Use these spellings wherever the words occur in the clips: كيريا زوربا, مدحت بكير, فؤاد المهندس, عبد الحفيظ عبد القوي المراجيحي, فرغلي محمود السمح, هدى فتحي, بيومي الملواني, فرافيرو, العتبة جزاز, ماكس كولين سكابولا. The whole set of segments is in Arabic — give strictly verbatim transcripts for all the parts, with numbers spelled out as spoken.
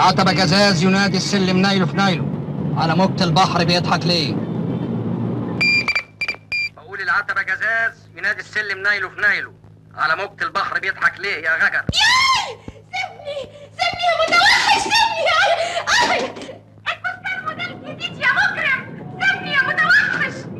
العتبة جزاز ينادي السلم نايله في نايله. على موجة البحر بيضحك ليه؟ بقول العتبة جزاز ينادي السلم نايله في نايله. على موجة البحر بيضحك ليه يا غجر؟ ياي سيبني سيبني يا متوحش، سيبني يا الفستان ده الجديد يا مكرم، سيبني يا متوحش.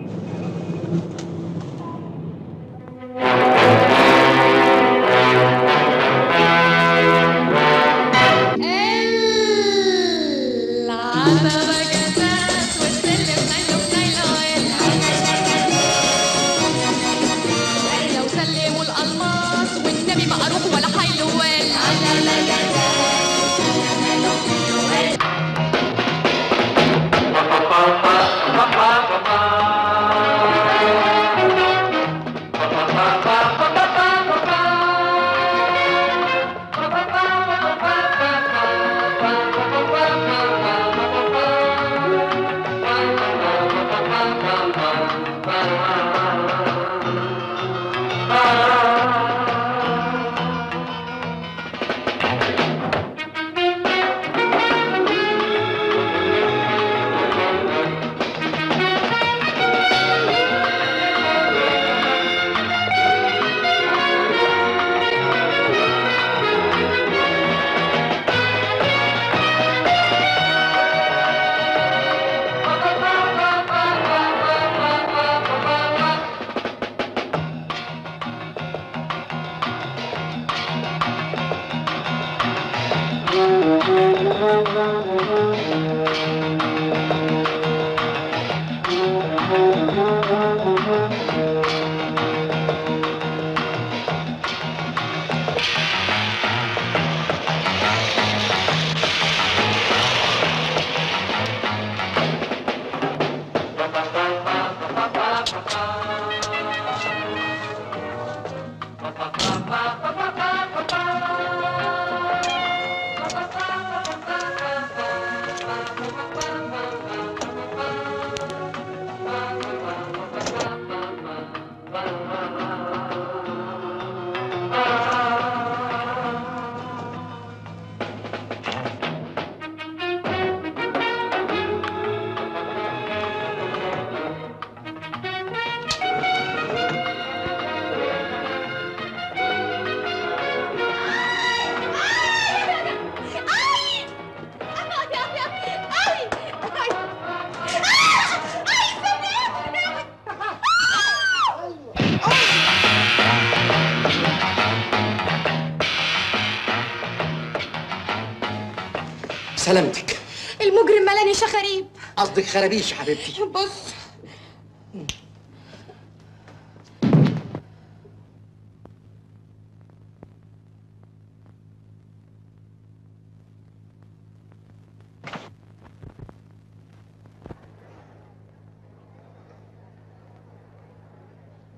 سلامتك. المجرم ملاني شخاريب. قصدك خرابيش حبيبتي. بص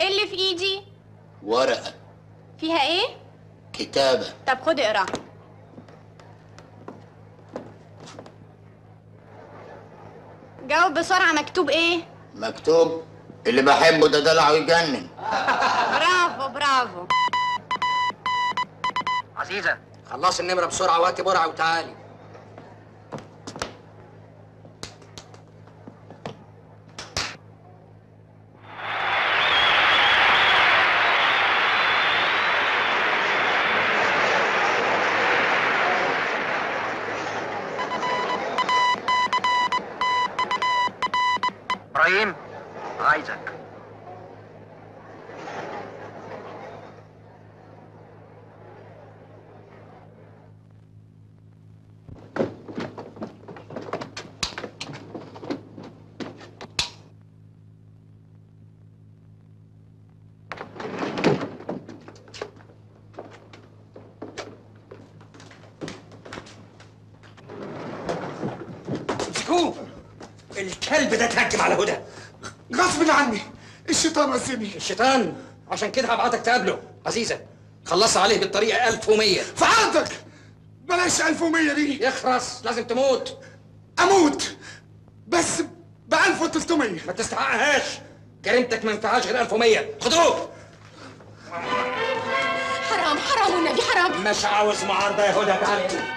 ايه اللي في ايدي؟ ورقة فيها ايه؟ كتابة. طب خد اقراها. جاوب بسرعة. مكتوب ايه؟ مكتوب اللي بحبه ده دلعه يجنن. برافو برافو. عزيزة خلص النمرة بسرعة وهاتي برعة وتعالي. ابراهيم عايزك. الكلب ده اتهجم على هدى غصب عني. الشيطان رسمي. الشيطان عشان كده هبعتك تقابله. عزيزة خلص عليه بالطريقة ألف ومية. في عرضك بلاش ألف ومية دي. يخرس لازم تموت. أموت بس ب ألف وتلتمية. ما تستحقهاش، كريمتك ما ينفعهاش غير ألف ومية. خدوه. حرام حرام والنبي حرام. مش عاوز معارضة يا هدى. تعالي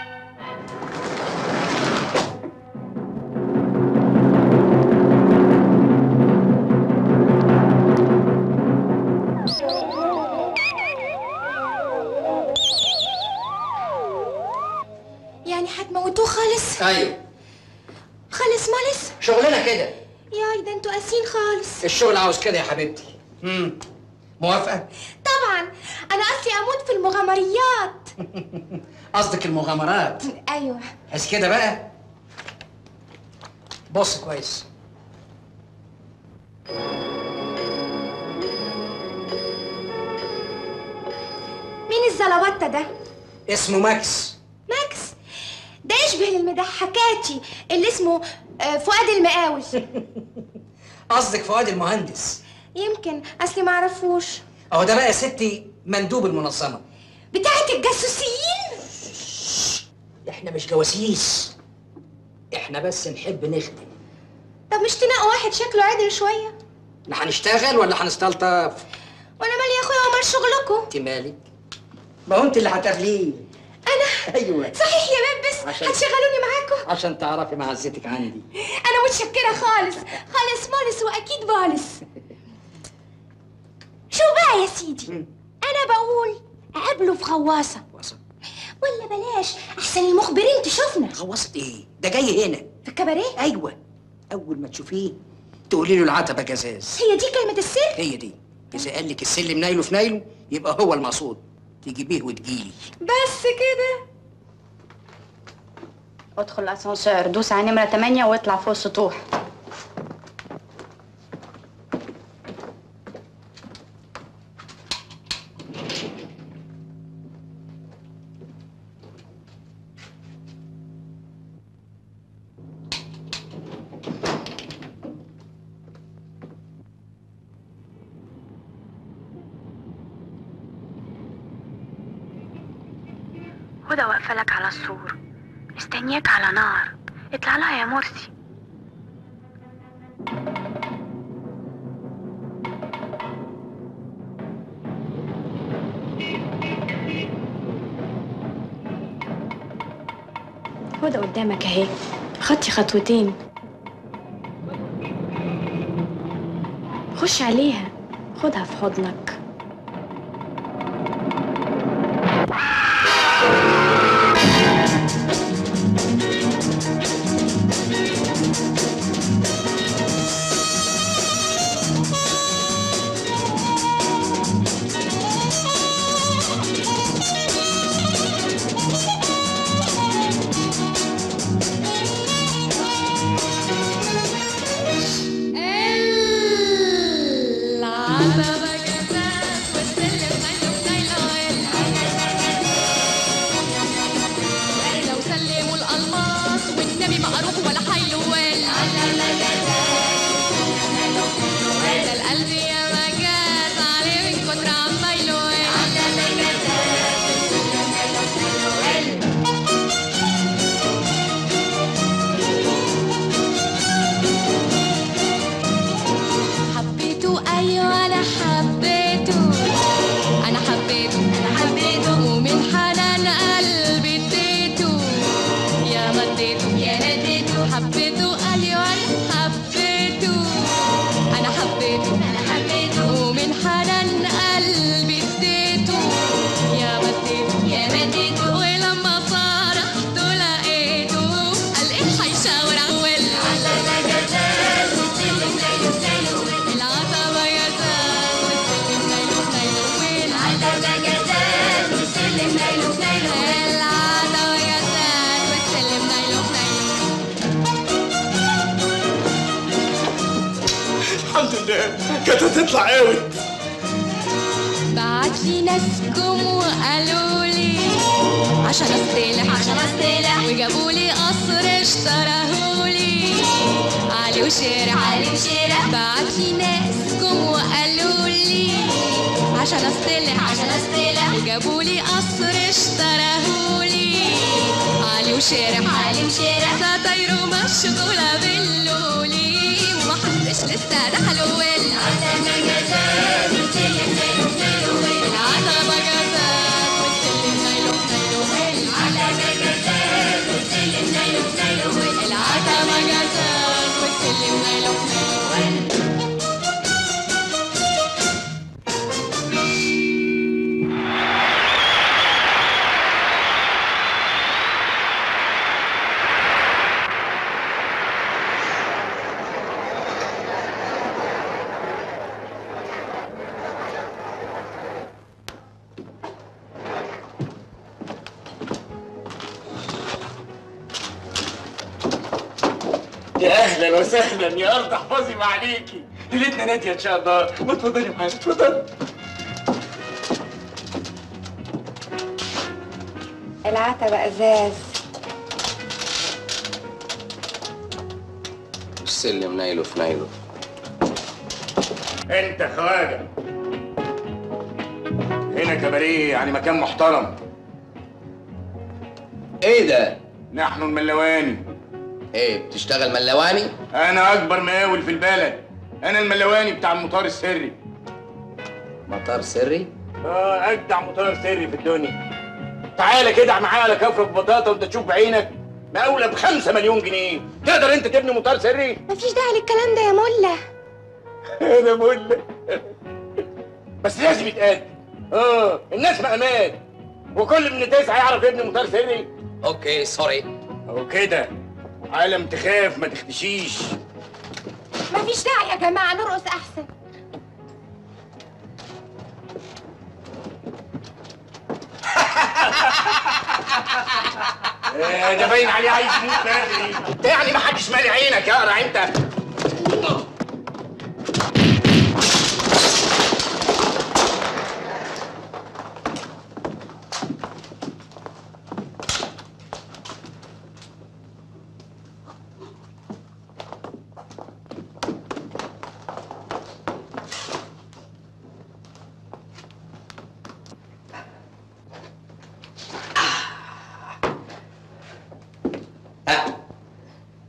خالص؟ ايوه خالص مالص؟ شغلنا كده. ياي ده انتوا قاسيين خالص. الشغل عاوز كده يا حبيبتي. امم موافقة؟ طبعا، أنا أصلي أموت في المغامريات. قصدك المغامرات؟ أيوه. بس كده بقى. بص كويس. مين الزلوتة ده؟ اسمه ماكس. ماكس؟ ده يشبه للمضحكاتي اللي اسمه فؤاد المقاول. قصدك فؤاد المهندس؟ يمكن، اصلي ما اعرفوش. اهو ده بقى يا ستي مندوب المنظمه بتاعه الجاسوسيين. احنا مش جواسيس، احنا بس نحب نخدم. طب مش تنقوا واحد شكله عدل شويه؟ احنا هنشتغل ولا هنستلطف؟ وانا مالي يا اخويا ومال شغلكم؟ انت مالك؟ ما هو انت اللي هتغليه. انا؟ ايوه صحيح يا بيبس، عشان هتشغلوني معاكم عشان تعرفي معزتك عندي. انا متشكره خالص خالص مالص واكيد بالص. شو بقى يا سيدي؟ مم. أنا بقول أقابله في غواصة. غواصة؟ ولا بلاش، أحسن المخبرين تشوفنا. غواصة إيه؟ ده جاي هنا في الكباريه؟ أيوه، أول ما تشوفيه تقولي له العتبة جزاز. هي دي كلمة السر؟ هي دي، إذا قال لك السلم نايله في نايله يبقى هو المقصود، تجيبيه وتجيلي. بس كده؟ ادخل الأسانسير، دوس على نمرة تمانية واطلع فوق السطوح. هدى واقفة لك على السور مستنياك على نار، اطلع لها يا مرسي. هدى قدامك اهي، خطي خطوتين خش عليها خدها في حضنك. كانت هتطلع قوي. بعتلي ناسكم وقالوا لي عشان استلح عشان استلح وجابوا لي قصر اشتراه لي علي وشرح علي وشرح. بعتلي ناسكم وقالوا لي عشان استلح عشان استلح وجابوا لي قصر اشتراه لي علي وشرح علي وشرح. سطايروا مشغوله باللولي مش لسه دخلوا العتبة جزاز والسلم نايله نايله العتبة جزاز والسلم نايله نايله العتبة جزاز والسلم نايله نايله العتبة جزاز والسلم نايله نايله. يا اهلا وسهلا يا ارض احفظي ما عليكي. ليلتنا ناديه ان شاء الله. ما تفضلي معايا اتفضلي. العتبة جزاز. السلم نايله في نايله. انت خواجه هنا كباريه يعني مكان محترم. ايه ده؟ نحن الملواني. ايه بتشتغل ملواني؟ انا اكبر مقاول في البلد. انا الملواني بتاع المطار السري. مطار سري؟ اه اجدع مطار سري في الدنيا. تعالى كده معايا على كفر ببطاطا وانت تشوف بعينك مقاولة بخمسة مليون جنيه. تقدر انت تبني مطار سري؟ مفيش داعي للكلام ده يا مله. انا مله بس لازم يتقدم. اه الناس مقامات وكل من تسعه يعرف يبني مطار سري. اوكي سوري. او كده عالم تخاف ما تختشيش. مفيش داعي يا جماعه نرقص احسن. ده باين عليه عايز يموت بدري. انت يعني ما حدش مالي عينك يا قرع انت.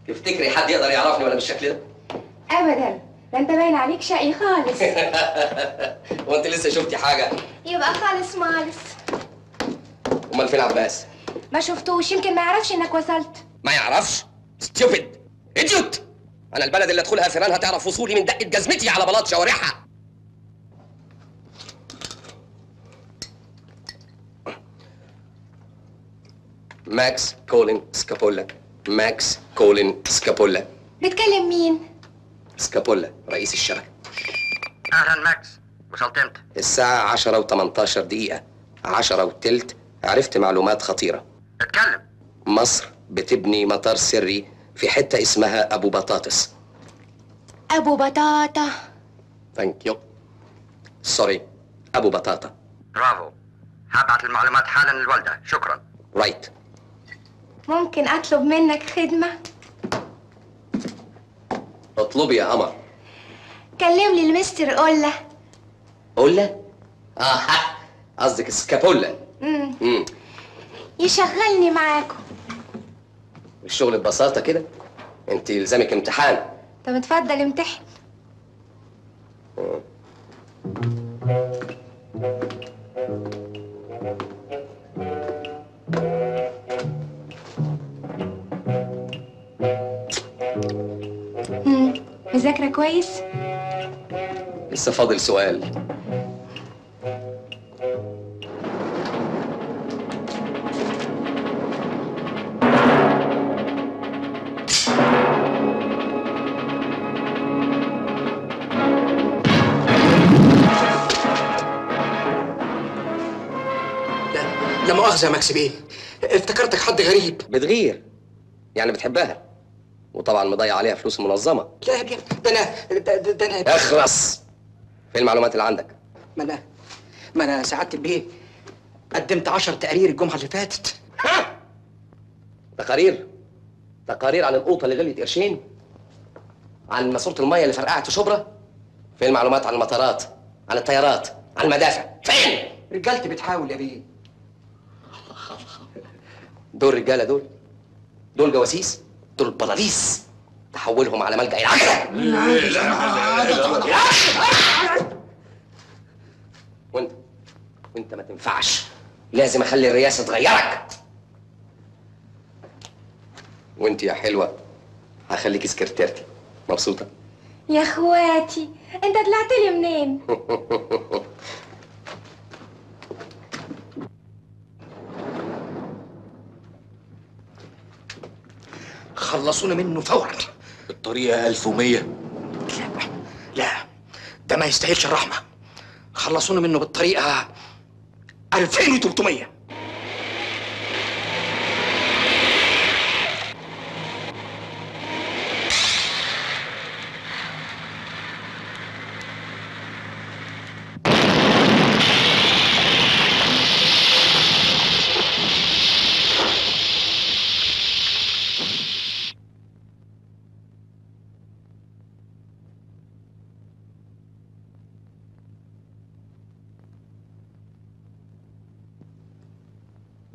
تفتكري حد يقدر يعرفني ولا بالشكل ده؟ ابدا، ده انت باين عليك شقي خالص. هو انت لسه شفتي حاجه؟ يبقى خالص مالص. امال فين عباس؟ ما شفتوش، يمكن ما يعرفش انك وصلت. ما يعرفش؟ ستيوبد ايديوت. انا البلد اللي ادخلها فيران هتعرف وصولي من دقه جزمتي على بلاط شوارعها. ماكس كولين سكابولا. ماكس كولين سكابولا. بتكلم مين؟ سكابولا رئيس الشركة. أهلا ماكس، وصلت امتى؟ الساعة عشرة وتمنتاشر دقيقة، عشرة وتلت. عرفت معلومات خطيرة. اتكلم. مصر بتبني مطار سري في حتة اسمها أبو بطاطس. أبو بطاطا. ثانك يو. سوري، أبو بطاطا. برافو. هبعت المعلومات حالا للوالدة، شكرا. رايت. ممكن أطلب منك خدمة؟ اطلبي يا قمر. كلم لي المستر قولة. قولة؟ اه قصدك سكابولا. امم يشغلني معاكم. الشغل ببساطة كده، أنت يلزمك امتحان. طب اتفضل امتحن. مذاكرة كويس؟ لسه فاضل سؤال. لا مؤاخذة يا ماكس بيه، افتكرتك حد غريب. بتغير يعني بتحبها، وطبعا مضيع عليها فلوس منظمه. لا يا ده انا ده, ده انا اخرس. فين المعلومات اللي عندك؟ ما انا ما انا سعادة البيه قدمت عشر تقارير الجمعه اللي فاتت. ها؟ تقارير؟ تقارير عن القوطه اللي غليت قرشين؟ عن ماسوره الميه اللي فرقعت في شبرا؟ فين المعلومات عن المطارات؟ عن الطيارات؟ عن المدافع؟ فين؟ رجالتي بتحاول يا بيه. دول الرجاله دول دول جواسيس؟ دول بلاليس. تحولهم على ملجأ العجلة. لا لا لا. وانت وانت ما تنفعش، لازم اخلي الرئاسة تغيرك. وانت يا حلوة هخليكي سكرتيرتي. مبسوطة؟ يا اخواتي انت طلعت لي منين؟ خلصونا منه فورا. الطريقة ألف ومية. لا لا ده ما يستاهلش الرحمة. خلصونا منه بالطريقة ألفين وتلتمية.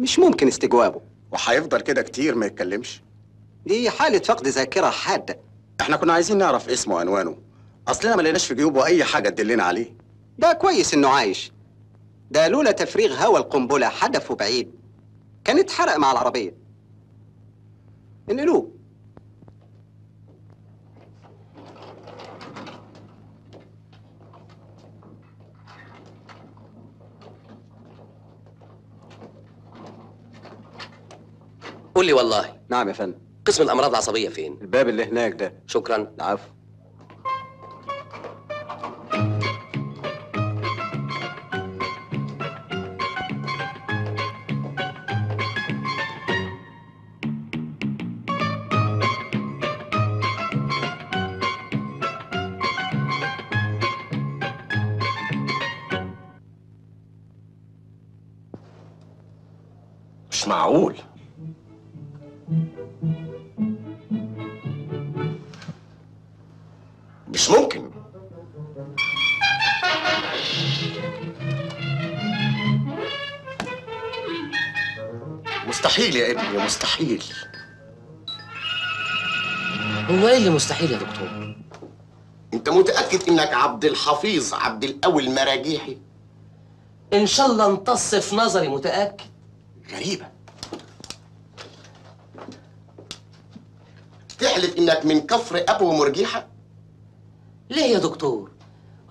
مش ممكن استجوابه. وهيفضل كده كتير ما يتكلمش؟ دي حالة فقد ذاكرة حادة. احنا كنا عايزين نعرف اسمه وعنوانه، اصلنا ما لقيناش في جيوبه اي حاجة تدلنا عليه. ده كويس انه عايش، ده لولا تفريغ هوا القنبلة حدفه بعيد كان اتحرق مع العربية. انقلوه. قول لي والله. نعم يا فندم. قسم الامراض العصبيه فين؟ الباب اللي هناك ده. شكرا. العفو. مش معقول. مش ممكن. مستحيل يا ابني، مستحيل. هو ايه اللي مستحيل يا دكتور؟ انت متأكد انك عبد الحفيظ عبد القوي المراجيحي؟ ان شاء الله امتص في نظري. متأكد. غريبة. تحلف انك من كفر ابو مرجيحة؟ ليه يا دكتور؟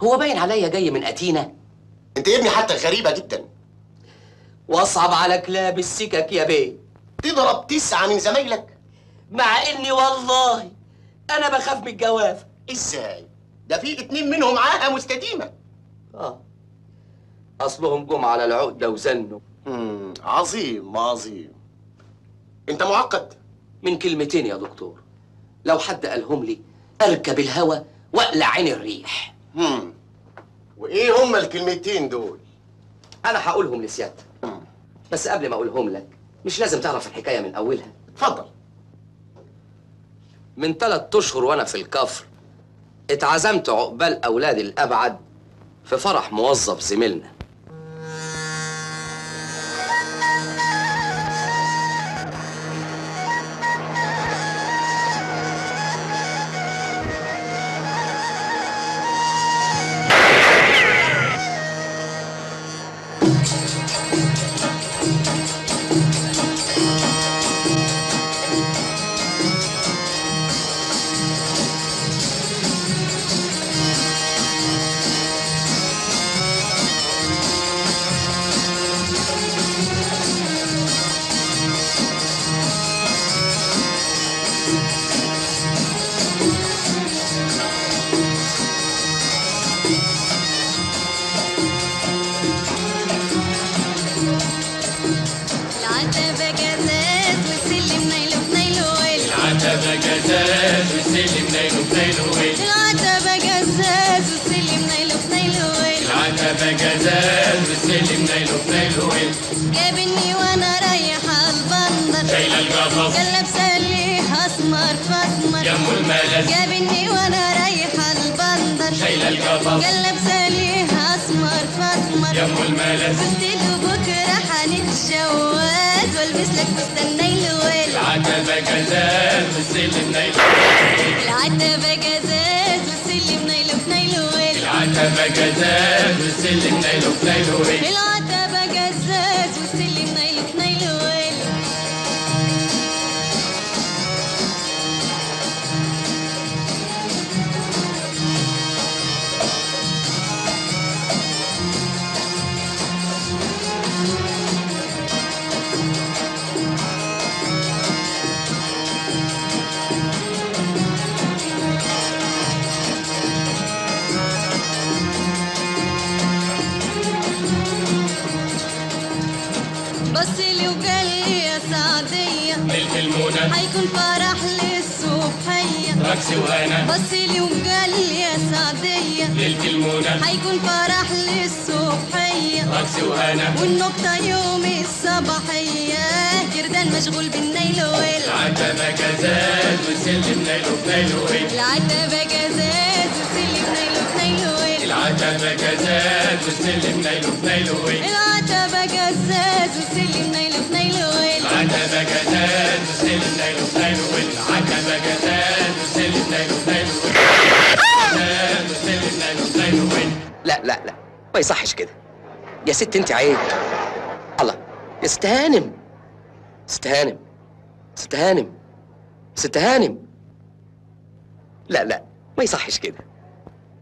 هو باين عليا جاي من أتينا؟ انت يا ابني حتى غريبة جدا. واصعب على كلاب السكك يا بيه. تضرب تسعة من زمايلك؟ مع اني والله انا بخاف من الجوافة. ازاي؟ ده في اتنين منهم معاها مستديمة. اه اصلهم جم على العقدة وزنوا. امم عظيم عظيم. انت معقد؟ من كلمتين يا دكتور، لو حد قالهم لي اركب الهوى واقلع عين الريح. امم وايه هما الكلمتين دول؟ انا هقولهم لسيادتك، بس قبل ما اقولهم لك مش لازم تعرف الحكايه من اولها. اتفضل. من ثلاث اشهر وانا في الكفر اتعزمت عقبال اولاد الابعد في فرح موظف زميلنا. العتبة جزاز والسلم نايله في نايله ويل. العتبة جزاز والسلم نايله في نايله ويل. جابني وانا رايحة البندر شايلة الجفص، كان لابسة الليح اسمر فاسمر جنبه الملز. جابني وانا رايحة البندر شايلة الجفص، كان لابسة الليح اسمر فاسمر جنبه الملز. قلت له بكرة هنتجوز والبس لك فستان نايله ويل. العتبة جزاز والسلم نايله في نايله ويل. العتبة جزاز والسلم نايله في نايله ويل. العتبة جزاز والسلم نايله في نايله ويل. العتبة جزاز والسلم نايله في نايله ويل. بصلي وقالي يا سعدية ملك المنى هيكون فرح للصبحية رقص وهنا. بصلي وقالي يا سعدية ملك المنى هيكون فرح للصبحية رقص وهنا. والنكتة يوم الصباحية جردان مشغول بالنيل ويل. العتبة جزاز والسلم نايله في نايله ويل. العتبة جزاز والسلم نايله في نايله ويل. العتبة جزاز وسلم نيله في نيله وين. العتبة جزاز وسلم نيله في نيله وين. العتبة جزاز وسلم نيله في نيله وين. العتبة جزاز وسلم نيله في نيله وين. جزاز وسلم نيله في نيله وين. لا لا لا ما يصحش كده يا ست، انت عيب. الله يا ست هانم، ست هانم، ست هانم، ست هانم، لا لا ما يصحش كده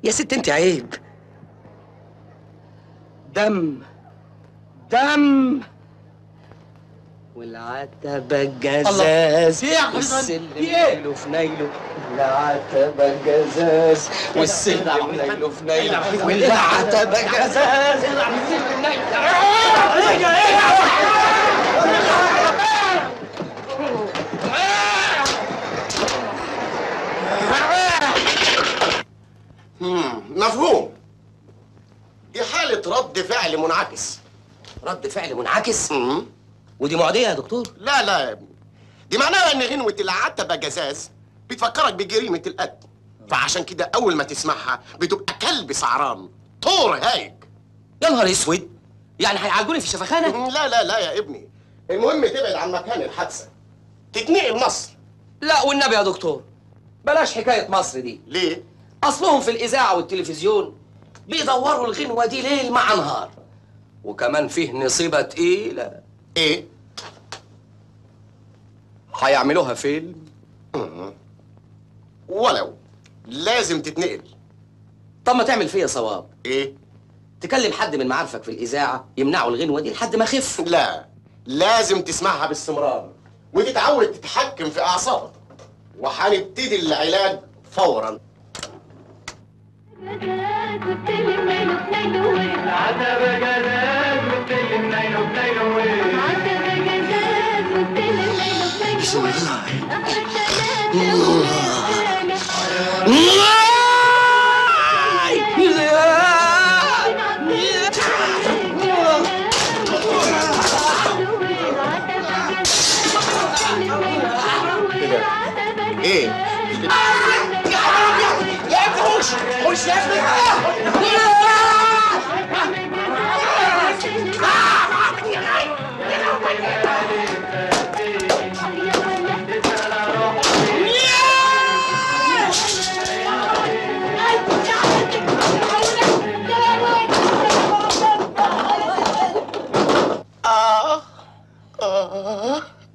يا ست، انت عيب. دم دم والعتبة جزاز والسلم نيله في نيله. العتبة جزاز والسلم نيله في نيله. والعتبة جزاز والسلم نيله. مفهوم. دي حالة رد فعل منعكس. رد فعل منعكس؟ امم ودي معدية يا دكتور؟ لا لا يا ابني، دي معناها ان غنوة العتبة جزاز بتفكرك بجريمة القتل، فعشان كده أول ما تسمعها بتبقى كلب سعران طور هايج. يا نهار اسود، يعني هيعالجوني في الشفخانة؟ لا لا لا يا ابني، المهم تبعد عن مكان الحادثة، تتنقل مصر. لا والنبي يا دكتور، بلاش حكاية مصر دي. ليه؟ أصلهم في الإذاعة والتلفزيون بيدوروا الغنوة دي ليل مع نهار، وكمان فيه نصيبة تقيلة. إيه؟ هيعملوها فيلم؟ ولو لازم تتنقل. طب ما تعمل فيا صواب. إيه؟ تكلم حد من معارفك في الإذاعة يمنعوا الغنوة دي لحد ما خف. لا، لازم تسمعها باستمرار وتتعود تتحكم في أعصابك، وهنبتدي العلاج فوراً. جزاز وسلم نيله بنيله وين. العتبة جزاز وسلم نيله بنيله وين. العتبة جزاز وسلم نيله بنيله وين. أخذ ثلاثة وسلم. مش يا ابني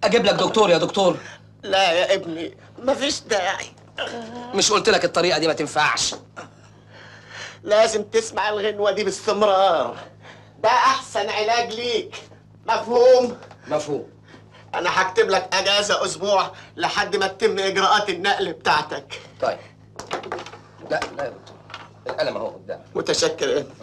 اجيب لك دكتور يا دكتور؟ لا يا ابني مفيش داعي. مش قلت لك الطريقة دي ما تنفعش؟ لازم تسمع الغنوة دي باستمرار، ده أحسن علاج ليك. مفهوم؟ مفهوم. أنا هكتب لك أجازة أسبوع لحد ما تتم إجراءات النقل بتاعتك. طيب. لا لا يا دكتور، القلم أهو قدامك. متشكر يا ابني.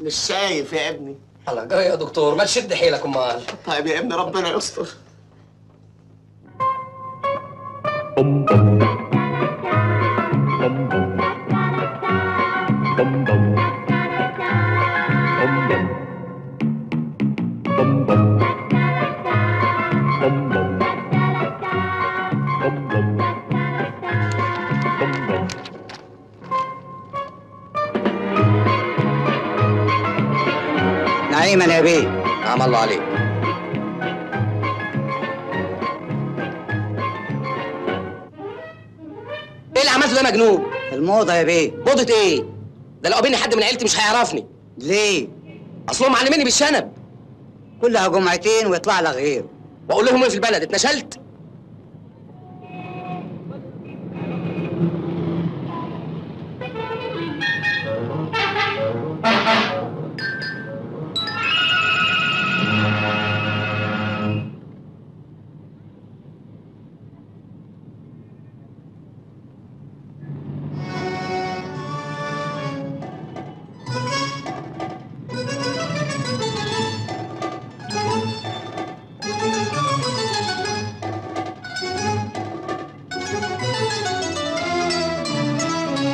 مش شايف يا ابني. الله جري يا دكتور، ما تشد حيلك أمال. طيب يا ابني ربنا يستر. نعيما يا بيه. نعم الله عليك. ايه اللي عملته ده يا مجنون؟ الموضة يا بيه. موضة ايه؟ ده لو قابلني حد من عيلتي مش هيعرفني. ليه؟ اصلهم معلميني بالشنب. كلها جمعتين ويطلع لك غيره. واقول لهم ايه في البلد؟ اتنشلت؟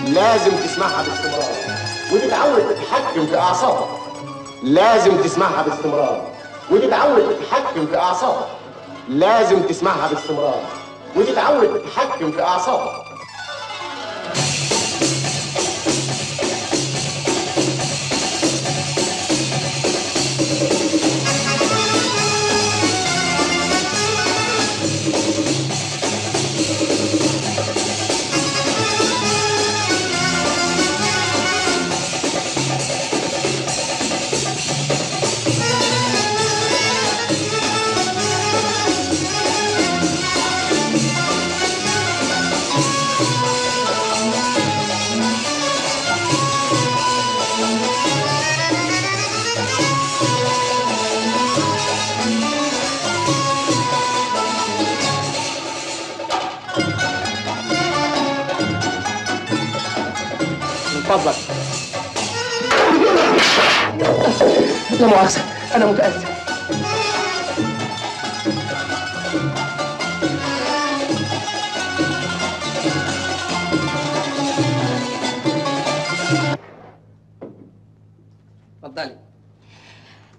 لازم تسمعها باستمرار وتتعود تتحكم في اعصابك. لازم تسمعها باستمرار وتتعود تتحكم في اعصابك. لازم تسمعها باستمرار وتتعود تتحكم في اعصابك. اتفضل. لا مؤاخذة، أنا متأسف. اتفضلي.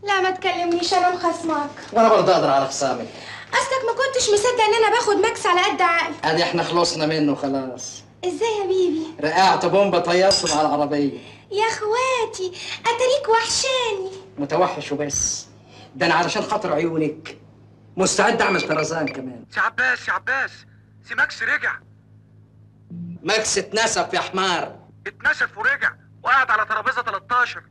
لا ما تكلمنيش، أنا مخصماك. وأنا برضه أقدر أعرف سامي. أصلك ما كنتش مصدق إن أنا باخد ماكس على قد عقلي. أدي إحنا خلصنا منه خلاص. إزاي يا بيبي؟ رقعت بومبا طيصت على العربية. يا إخواتي أتاريك وحشاني. متوحش وبس، ده أنا علشان خاطر عيونك مستعد أعمل طرزان كمان. يا عباس يا عباس، سي ماكس رجع. ماكس اتنسف يا حمار. اتنسف ورجع وقعد على ترابيزة تلتاشر.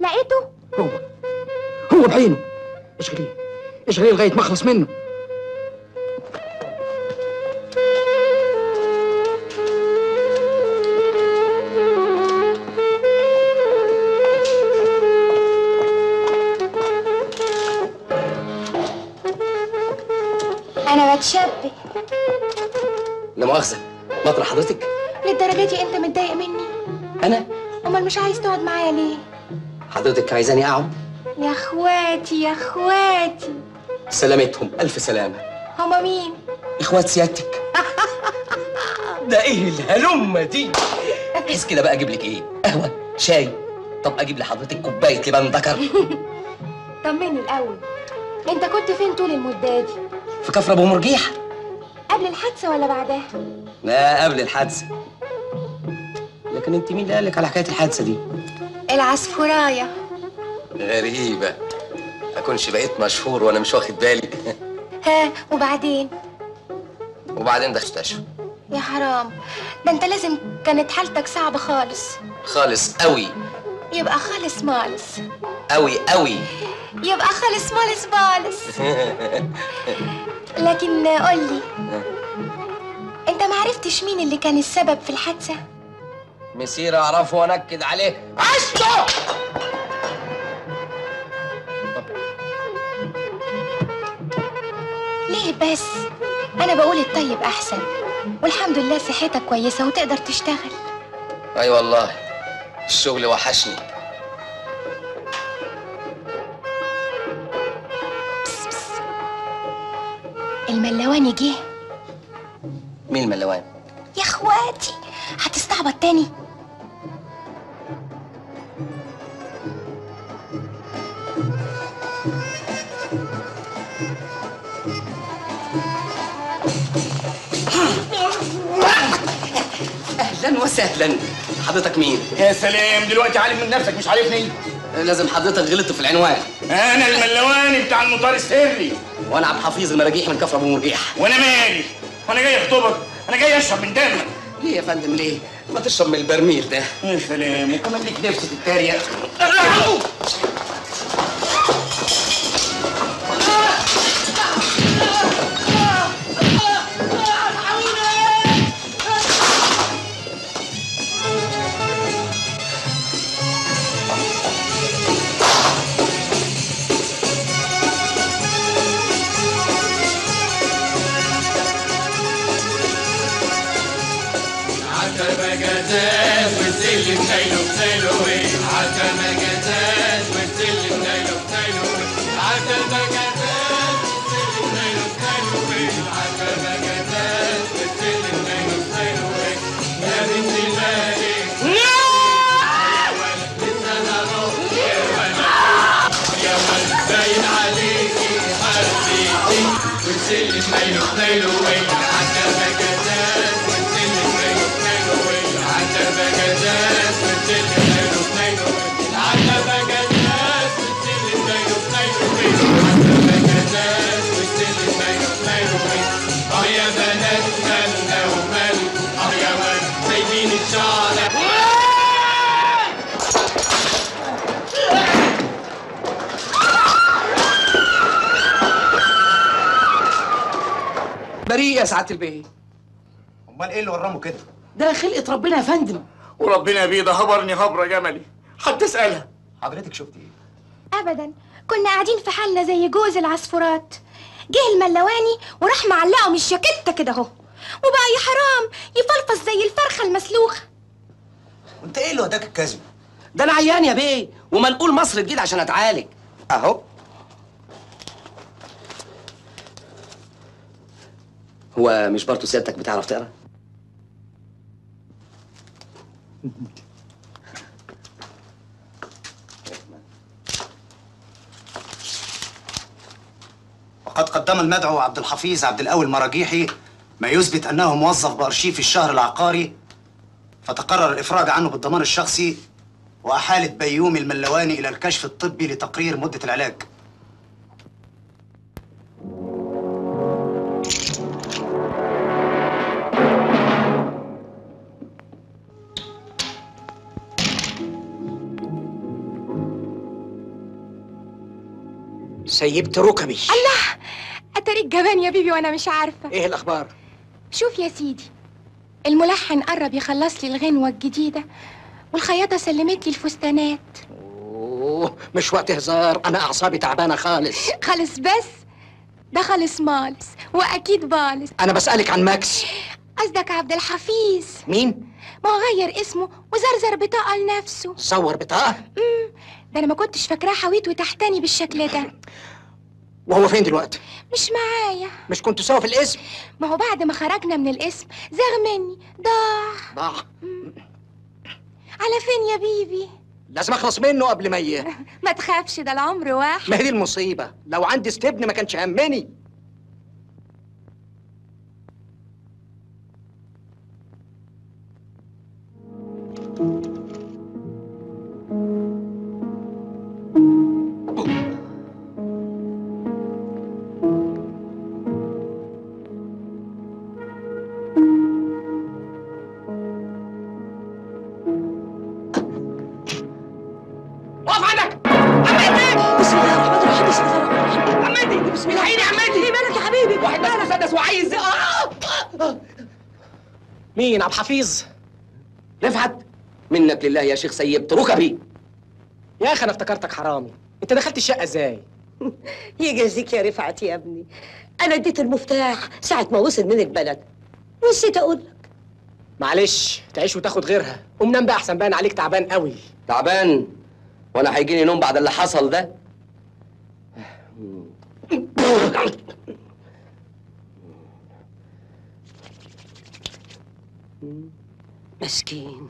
لقيته؟ هو هو بعينه. اشغليه اشغليه لغاية ما اخلص منه. أنا بتشبه. لا مؤاخذة، بطرح حضرتك؟ للدرجة دي أنت متضايق مني؟ أنا؟ أمال مش عايز تقعد معايا ليه؟ حضرتك عايزاني اقعد؟ يا اخواتي يا اخواتي، سلامتهم الف سلامه. هما مين؟ اخوات سيادتك. ده ايه الهلمه دي؟ عايز كده بقى اجيب لك ايه؟ قهوه؟ شاي؟ طب اجيب لحضرتك كوبايه لبن ذكر؟ طمني الاول، انت كنت فين طول المده دي؟ في كفر ابو مرجيح. قبل الحادثه ولا بعدها؟ لا قبل الحادثه. لكن انت مين اللي قال لك على حكايه الحادثه دي؟ العصفورايه. غريبه، اكونش بقيت مشهور وانا مش واخد بالي. ها وبعدين؟ وبعدين ده مستشفى. يا حرام، ده انت لازم كانت حالتك صعبه خالص. خالص قوي. يبقى خالص مالص. قوي قوي. يبقى خالص مالص بالص. لكن قول لي، انت ما عرفتش مين اللي كان السبب في الحادثه؟ مسير اعرفه وانكد عليه. عشته ليه بس؟ انا بقول الطيب احسن، والحمد لله صحتك كويسه وتقدر تشتغل. اي والله الشغل وحشني. بس بس. الملواني جه. مين الملواني؟ يا اخواتي هتستعبط تاني. اهلا وسهلا. حضرتك مين؟ يا سلام، دلوقتي عالم من نفسك مش عارفني؟ لازم حضرتك غلطت في العنوان. انا الملواني بتاع المطار السري. وانا عبد الحفيظ المراجيح من كفر ابو مرجيح. وانا مالي؟ وانا جاي اخطبك؟ انا جاي اشرب من دمك. ليه يا فندم ليه؟ ما تشرب من البرميل ده. يا سلام، وكمان ليك نفس تتريق. العتبة جزاز والذل بنيله بنيلوي. العتبة جزاز والذل بنيله بنيلوي. العتبة جزاز والذل بنيله بنيلوي. العتبة جزاز والذل بنيله بنيلوي. يا بنت الملك يا ولد لسه انا روحي. يا ولد يا ولد باين عليكي حبيبتي والذل بنيله بنيلوي. العتبة جزاز بريء يا سعاده البيه. امال ايه اللي ورمه كده؟ ده خلقه ربنا يا فندم. وربنا بيه ده هبرني هبره جملي. هتسألها حضرتك شفتي ايه؟ ابدا، كنا قاعدين في حالنا زي جوز العصفورات. جه الملواني وراح معلقه من الجاكيته كده اهو، وبقى يا حرام يفلفص زي الفرخه المسلوخه. وانت ايه اللي وداك الكذب؟ ده انا عيان يا بيه ومنقول مصر الجديد عشان اتعالج اهو. هو مش برضه سيادتك بتعرف تقرا؟ وقد قدم المدعو عبد الحفيظ عبد القوي المراجيحي ما يثبت انه موظف بارشيف الشهر العقاري، فتقرر الافراج عنه بالضمان الشخصي، واحالت بيومي الملواني الى الكشف الطبي لتقرير مده العلاج. سيبت ركبي. الله، اتاريك جبان يا بيبي وانا مش عارفه. ايه الاخبار؟ شوف يا سيدي، الملحن قرب يخلص لي الغنوه الجديده، والخياطه سلمت لي الفستانات. اوه مش وقت هزار، انا اعصابي تعبانه خالص. خالص بس؟ ده خالص مالص واكيد بالص. انا بسالك عن ماكس. قصدك عبد الحفيظ. مين؟ ما هو غير اسمه وزرزر بطاقه لنفسه. صور بطاقه؟ امم ده انا ما كنتش فاكراه حاويت وتحتني بالشكل ده. وهو فين دلوقتي؟ مش معايا. مش كنتوا سوا في الاسم؟ ما هو بعد ما خرجنا من الاسم زاغ مني. ضاع ضاع. على فين يا بيبي؟ لازم اخلص منه قبل ما ي... ما تخافش، ده العمر واحد. ما هي دي المصيبه، لو عندي استبن ما كانش همني. مين؟ عبد الحفيظ؟ رفعت؟ منك لله يا شيخ، سيبت ركبي. يا اخي انا افتكرتك حرامي، انت دخلت الشقه ازاي؟ يجازيك يا رفعت يا ابني، انا اديت المفتاح ساعه ما وصل من البلد، نسيت اقول لك. معلش، تعيش وتاخد غيرها. قوم نام بقى احسن، باين عليك تعبان قوي. تعبان؟ وانا هيجيني نوم بعد اللي حصل ده؟ مسكين،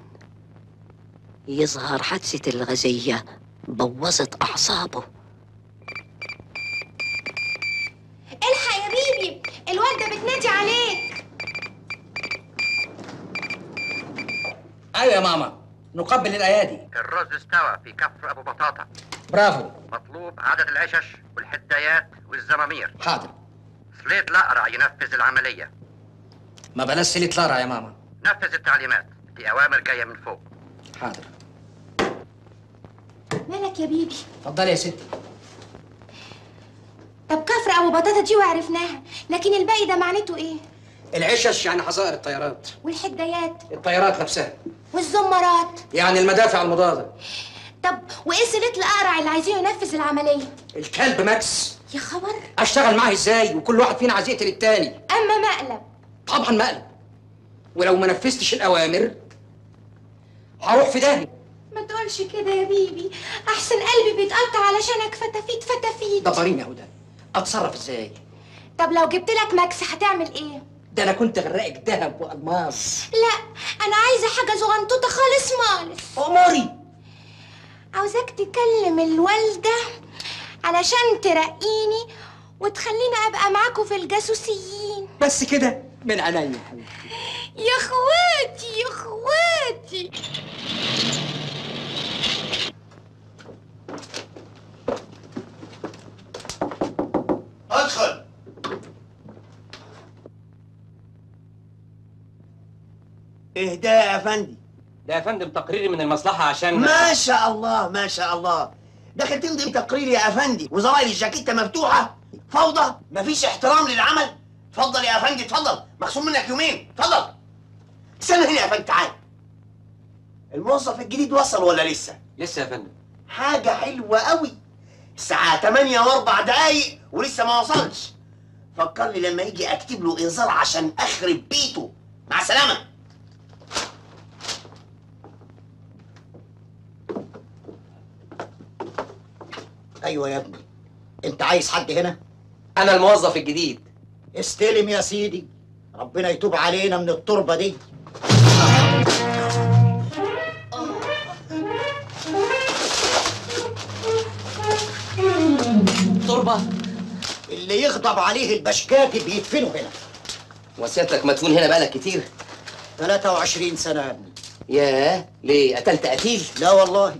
يظهر حادثة الغازية بوظت أعصابه. الحق يا بيبي، الوالدة بتنادي عليك. أيوة يا ماما، نقبل الأيادي. الرز استوى في كف أبو بطاطا. برافو. مطلوب عدد العشش والحدايات والزمامير. حاضر. سليت الأقرع ينفذ العملية. ما بلاش سليت الأقرع يا ماما. نفذ التعليمات، دي أوامر جاية من فوق. حاضر. مالك يا بيبي؟ اتفضلي يا ستي. طب كفر أبو بطاطا دي وعرفناها، لكن الباقي ده معناته إيه؟ العشش يعني حظائر الطيارات. والحدايات؟ الطيارات نفسها. والزمرات؟ يعني المدافع المضادة. طب وإيه سلة الأقرع اللي عايزين ينفذ العملية؟ الكلب ماكس. يا خبر، أشتغل معاه إزاي وكل واحد فينا عايز يقتل التاني. أما مقلب؟ طبعًا مقلب، ولو ما نفذتش الأوامر هروح في داهية. ما تقولش كده يا بيبي، أحسن قلبي بيتقطع علشانك. فتافيت فتافيت. ده ضريني أهو، ده أتصرف إزاي؟ طب لو جبت لك ماكس هتعمل إيه؟ ده أنا كنت أغرقك دهب وألماس. لا، أنا عايزة حاجة صغنطوطة خالص مالص. أمري. عاوزاك تكلم الوالدة علشان ترقيني وتخليني أبقى معاكوا في الجاسوسيين. بس كده؟ من عينيا يا حبيبتي. يا اخواتي يا اخواتي. ادخل. ايه ده يا افندي؟ ده يا فندم تقريري من المصلحة عشان ما شاء الله ما شاء الله. داخل تمضي تقريري يا افندي وزراير الجاكيتة مفتوحة؟ فوضى؟ مفيش احترام للعمل؟ اتفضل يا افندي اتفضل، مخصوم منك يومين. اتفضل. استنى هنا يا فندم، تعال. الموظف الجديد وصل ولا لسه؟ لسه يا فندم. حاجة حلوة قوي. الساعة تمانية وأربع دقايق ولسه ما وصلش. فكرني لما يجي اكتب له انذار عشان اخرب بيته. مع السلامه. ايوه يا ابني، انت عايز حد هنا؟ انا الموظف الجديد. استلم يا سيدي، ربنا يتوب علينا من التربه دي. تربه اللي يغضب عليه البشكاتي بيدفنوا هنا. وسيادتك مدفون هنا بقالك كتير؟ ثلاثة وعشرين سنة يا ابني. ياه، ليه؟ قتلت قتيل؟ لا والله،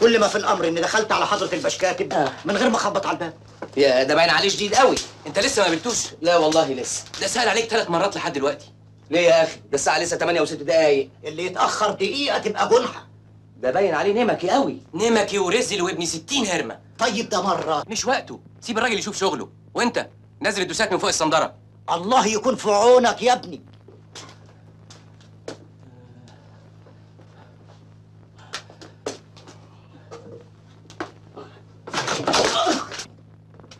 كل ما في الأمر إني دخلت على حضرة البشكاتي آه. من غير ما أخبط على الباب. يا ده باين عليه شديد قوي، أنت لسه ما قابلتوش؟ لا والله لسه، ده سأل عليك ثلاث مرات لحد دلوقتي. ليه يا أخي؟ ده الساعة لسه ثمانية وست دقايق. اللي يتأخر دقيقة تبقى جنحة. ده باين عليه نمكي قوي. نمكي ورزل وابن ستين هرمة. طيب ده مرة. مش وقته، سيب الراجل يشوف شغله. وانت نازل الدوسات من فوق الصندره. الله يكون في عونك يا ابني.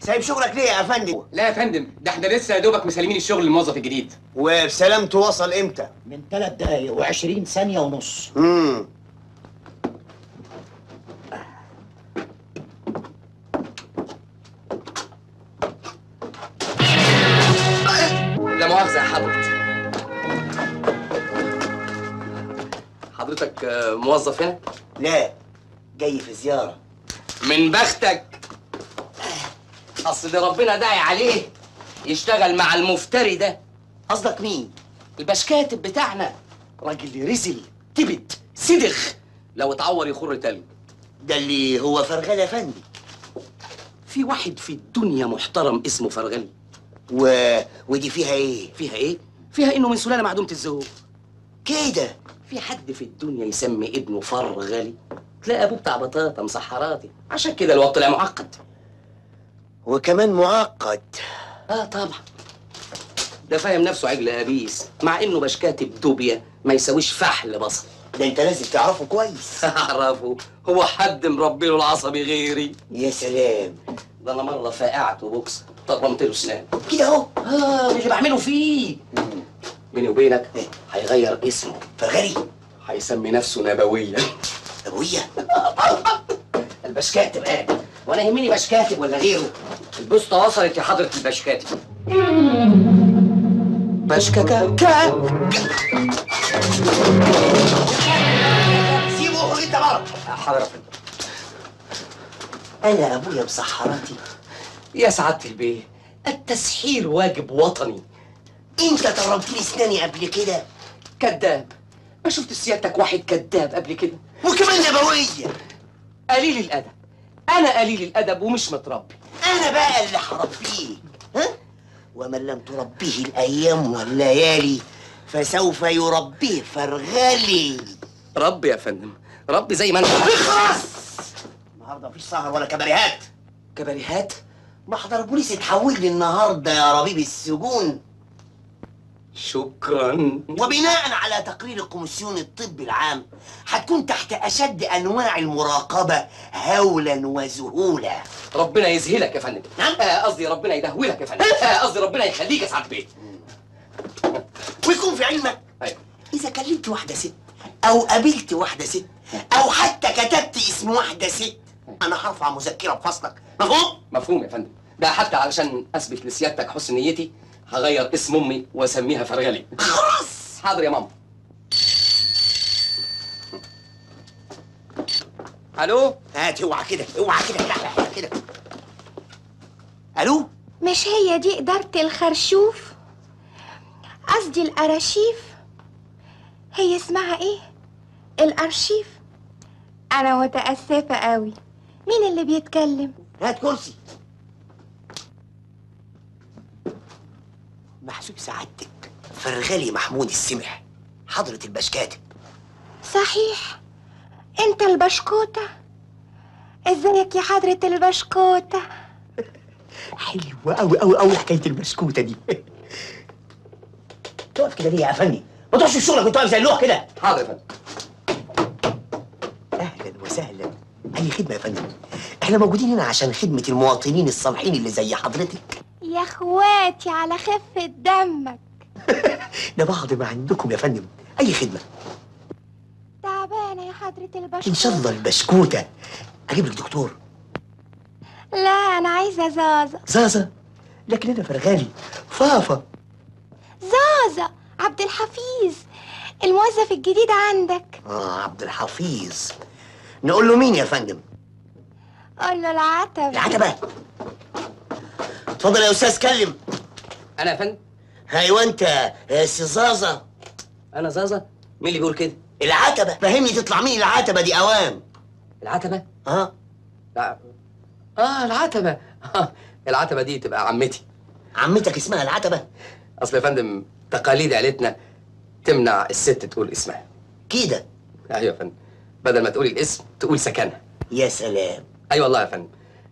سايب شغلك ليه يا فندم؟ لا يا فندم، ده احنا لسه يا دوبك مسلمين الشغل للموظف الجديد. وسلامته وصل امتى؟ من ثلاث دقايق وعشرين ثانيه ونص. امم مؤاخذة يا حضرتك. حضرتك موظف هنا؟ لا، جاي في زيارة. من بختك، أصل ده ربنا داعي عليه يشتغل مع المفتري ده. قصدك مين؟ البشكاتب بتاعنا، راجل رزل تبت سدخ، لو اتعور يخر تلج. ده اللي هو فرغلي يا فندم. في واحد في الدنيا محترم اسمه فرغلي. و... ودي فيها ايه؟ فيها ايه؟ فيها انه من سلاله معدومه الزهور. كده في حد في الدنيا يسمي ابنه فرغلي؟ تلاقي ابوه بتاع بطاطا مسحراتي، عشان كده الوضع طلع معقد. وكمان معقد. اه طبعا، ده فاهم نفسه عجل ابيس، مع انه بشكاتب دوبيا ما يساويش فحل بصل. ده انت لازم تعرفه كويس. اعرفه؟ هو حد مربي له العصبي غيري؟ يا سلام، ده انا مره فقعت وبوكس طقمت له سنان كده اهو. اه اللي بعمله فيه. بيني وبينك هيغير اسمه. فرغلي هيسمي نفسه نبويه. نبويه؟ البشكاتب قاعد، وانا يهمني بشكاتب ولا غيره. البوسطه وصلت يا حضره البشكاتب. بشككه سيبه وخد انت بره. حضرتك انا ابويا بصحراتي. يا سعادة البيه، التسحير واجب وطني. انت ضربت لي اسناني قبل كده. كذاب، ما شفت سيادتك واحد كذاب قبل كده؟ وكمان نبويه. قليل الادب. انا قليل الادب ومش متربي. انا بقى اللي هربيه. ها؟ ومن لم تربيه الايام والليالي فسوف يربيه فرغلي. ربي يا فندم، ربي زي ما انت. اخلص! النهارده مفيش سهر ولا كباريهات. كباريهات؟ محضر البوليس اتحول لي النهارده يا ربيب السجون. شكرا. وبناء على تقرير الكوميسيون الطبي العام، هتكون تحت اشد انواع المراقبه هولا وذهولا. ربنا يذهلك يا فندم. نعم؟ قصدي آه ربنا يدهولك يا فندم. قصدي آه ربنا يخليك يا سعد بيه. ويكون في علمك أيوة، اذا كلمت واحده ست او قابلت واحده ست او حتى كتبت اسم واحده ست، أنا هرفع مذكرة بفصلك، مفهوم؟ مفهوم يا فندم، ده حتى علشان أثبت لسيادتك حسن نيتي، هغير اسم أمي وأسميها فرغلي. خلاص. حاضر يا ماما. ألو؟ هات. أوعى كده، أوعى كده، لا كده. ألو؟ مش هي دي إدارة الخرشوف؟ قصدي الأرشيف. هي اسمها إيه؟ الأرشيف. أنا متأسفة أوي. مين اللي بيتكلم؟ هات كرسي. محسوب سعادتك فرغلي محمود السمح، حضرة البشكاتب. صحيح، انت البشكوتة. ازيك يا حضرة البشكوتة؟ حلوة قوي قوي قوي حكاية البشكوتة دي. تقف كده ليه يا فندم؟ ما تروحش في شغلك وانت واقف زي اللوح كده. حاضر يا فندم. اهلا وسهلا. أي خدمة يا فندم، إحنا موجودين هنا عشان خدمة المواطنين الصالحين اللي زي حضرتك. يا اخواتي على خفة دمك. ده بعض ما عندكم يا فندم، أي خدمة. تعبانة يا حضرة البشكوتة. إن شاء الله البشكوتة. أجيب لك دكتور؟ لا أنا عايزة زازة. زازة؟ لكن أنا فرغالي. فافا. زازة عبد الحفيظ الموظف الجديد عندك. آه عبد الحفيظ. نقول له مين يا فندم؟ قول له العتبة. العتبة. اتفضل يا أستاذ كلم. أنا يا فندم؟ أيوه أنت يا سي زازة. أنا زازة؟ مين اللي بيقول كده؟ العتبة. فهمني تطلع مين العتبة دي أوام؟ العتبة؟ اه لا. اه العتبة. آه. العتبة دي تبقى عمتي. عمتك اسمها العتبة؟ اصل يا فندم تقاليد عيلتنا تمنع الست تقول اسمها كده. ايوه يا فندم، بدل ما تقولي الاسم تقول سكنها. يا سلام. ايوه والله يا فندم،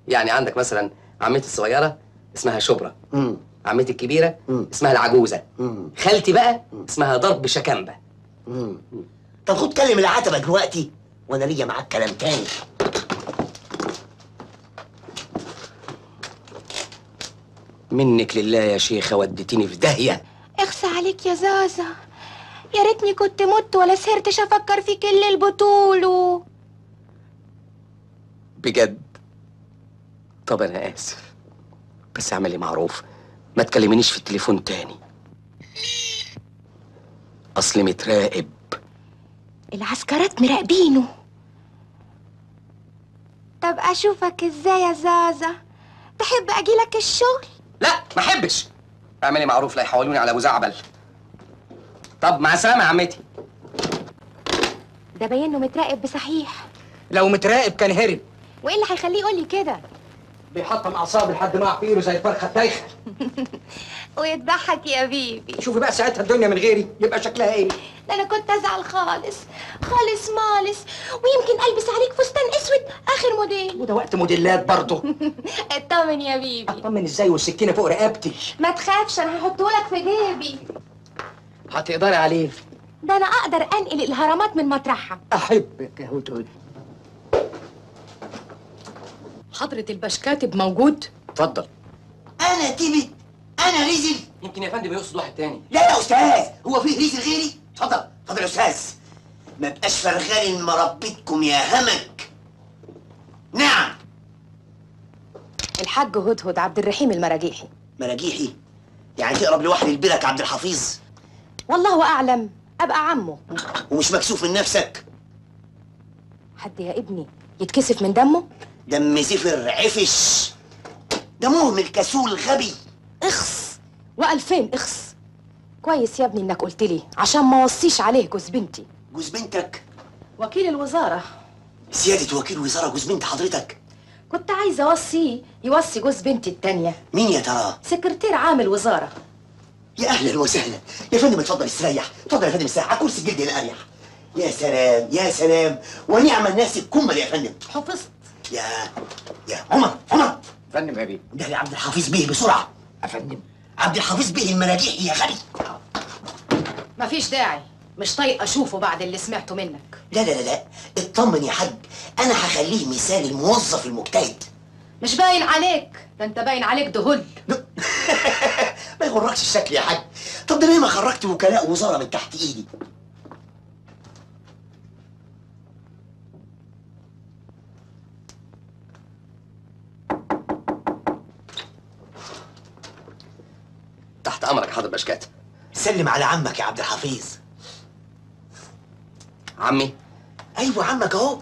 يعني عندك مثلا عمتي الصغيرة اسمها شبرا، امم عمتي الكبيرة مم. اسمها العجوزة، امم خالتي بقى مم. اسمها ضرب شكنبة. امم طب خد كلم العتبة دلوقتي وانا ليا معاك كلام تاني. منك لله يا شيخة وديتيني في داهية. اخصى عليك يا زازة، يا ريتني كنت مت ولا سهرتش افكر فيك الليل بطوله. بجد؟ طب انا اسف، بس اعملي معروف ما تكلمينيش في التليفون تاني، اصلي متراقب. العسكرات مراقبينه. طب اشوفك ازاي يا زازة؟ تحب اجيلك الشغل؟ لا ما احبش. اعملي معروف لا يحولوني على ابو زعبل. طب مع السلامه يا عمتي. ده باين انه متراقب بصحيح. لو متراقب كان هرب. وايه اللي هيخليه يقول لي كده؟ بيحطم اعصابي لحد ما اعفيله زي الفرخه الدايخه. ويضحك يا بيبي. شوفي بقى ساعتها الدنيا من غيري يبقى شكلها ايه؟ ده انا كنت ازعل خالص خالص مالص، ويمكن البس عليك فستان اسود اخر موديل. وده وقت موديلات برضه. اطمن يا بيبي. اطمن ازاي والسكينه فوق رقبتي؟ ما تخافش انا هحطهولك في جيبي. هتقدري عليه. ده انا اقدر انقل الهرمات من مطرحها. احبك يا هدهد. حضرة البشكاتب موجود؟ اتفضل. انا تبت انا ريزل. يمكن يا فندم يقصد واحد تاني. لا يا استاذ، هو فيه ريزل غيري؟ اتفضل اتفضل يا استاذ. ما بقاش فرغالي مربيتكم يا همك. نعم. الحاج هدهد عبد الرحيم المراجيحي. مراجيحي؟ يعني تقرب لوحدي البرك عبد الحفيظ؟ والله اعلم، ابقى عمه. ومش مكسوف من نفسك؟ حد يا ابني يتكسف من دمه؟ دم زفر عفش، ده مهمل كسول غبي. اخص والفين اخص. كويس يا ابني انك قلت لي عشان ما وصيش عليه جوز بنتي. جوز بنتك؟ وكيل الوزاره. سياده وكيل وزاره جوز بنت حضرتك؟ كنت عايزه اوصيه يوصي جوز بنتي التانيه. مين يا ترى؟ سكرتير عام الوزاره. يا اهلا وسهلا يا فندم، اتفضل استريح. اتفضل يا فندم استريح على كرسي الجلد هنا اريح. يا سلام يا سلام، ونعم الناس الكمل يا فندم. حفظت يا يا عمر. عمر فندم. يا بيه ده عبد الحفيظ بيه بسرعه. افندم عبد الحفيظ بيه المراجيحي يا غبي. مفيش داعي، مش طايق اشوفه بعد اللي سمعته منك. لا لا لا لا اطمن يا حاج، انا هخليه مثال الموظف المجتهد. مش باين عليك، ده انت باين عليك دهل. ما يغركش الشكل يا حاج. طب ده ليه ما خرجت وكلاء وزاره من تحت ايدي؟ تحت امرك حاضر بشكات. سلم على عمك يا عبد الحفيظ. عمي؟ ايوه عمك اهو.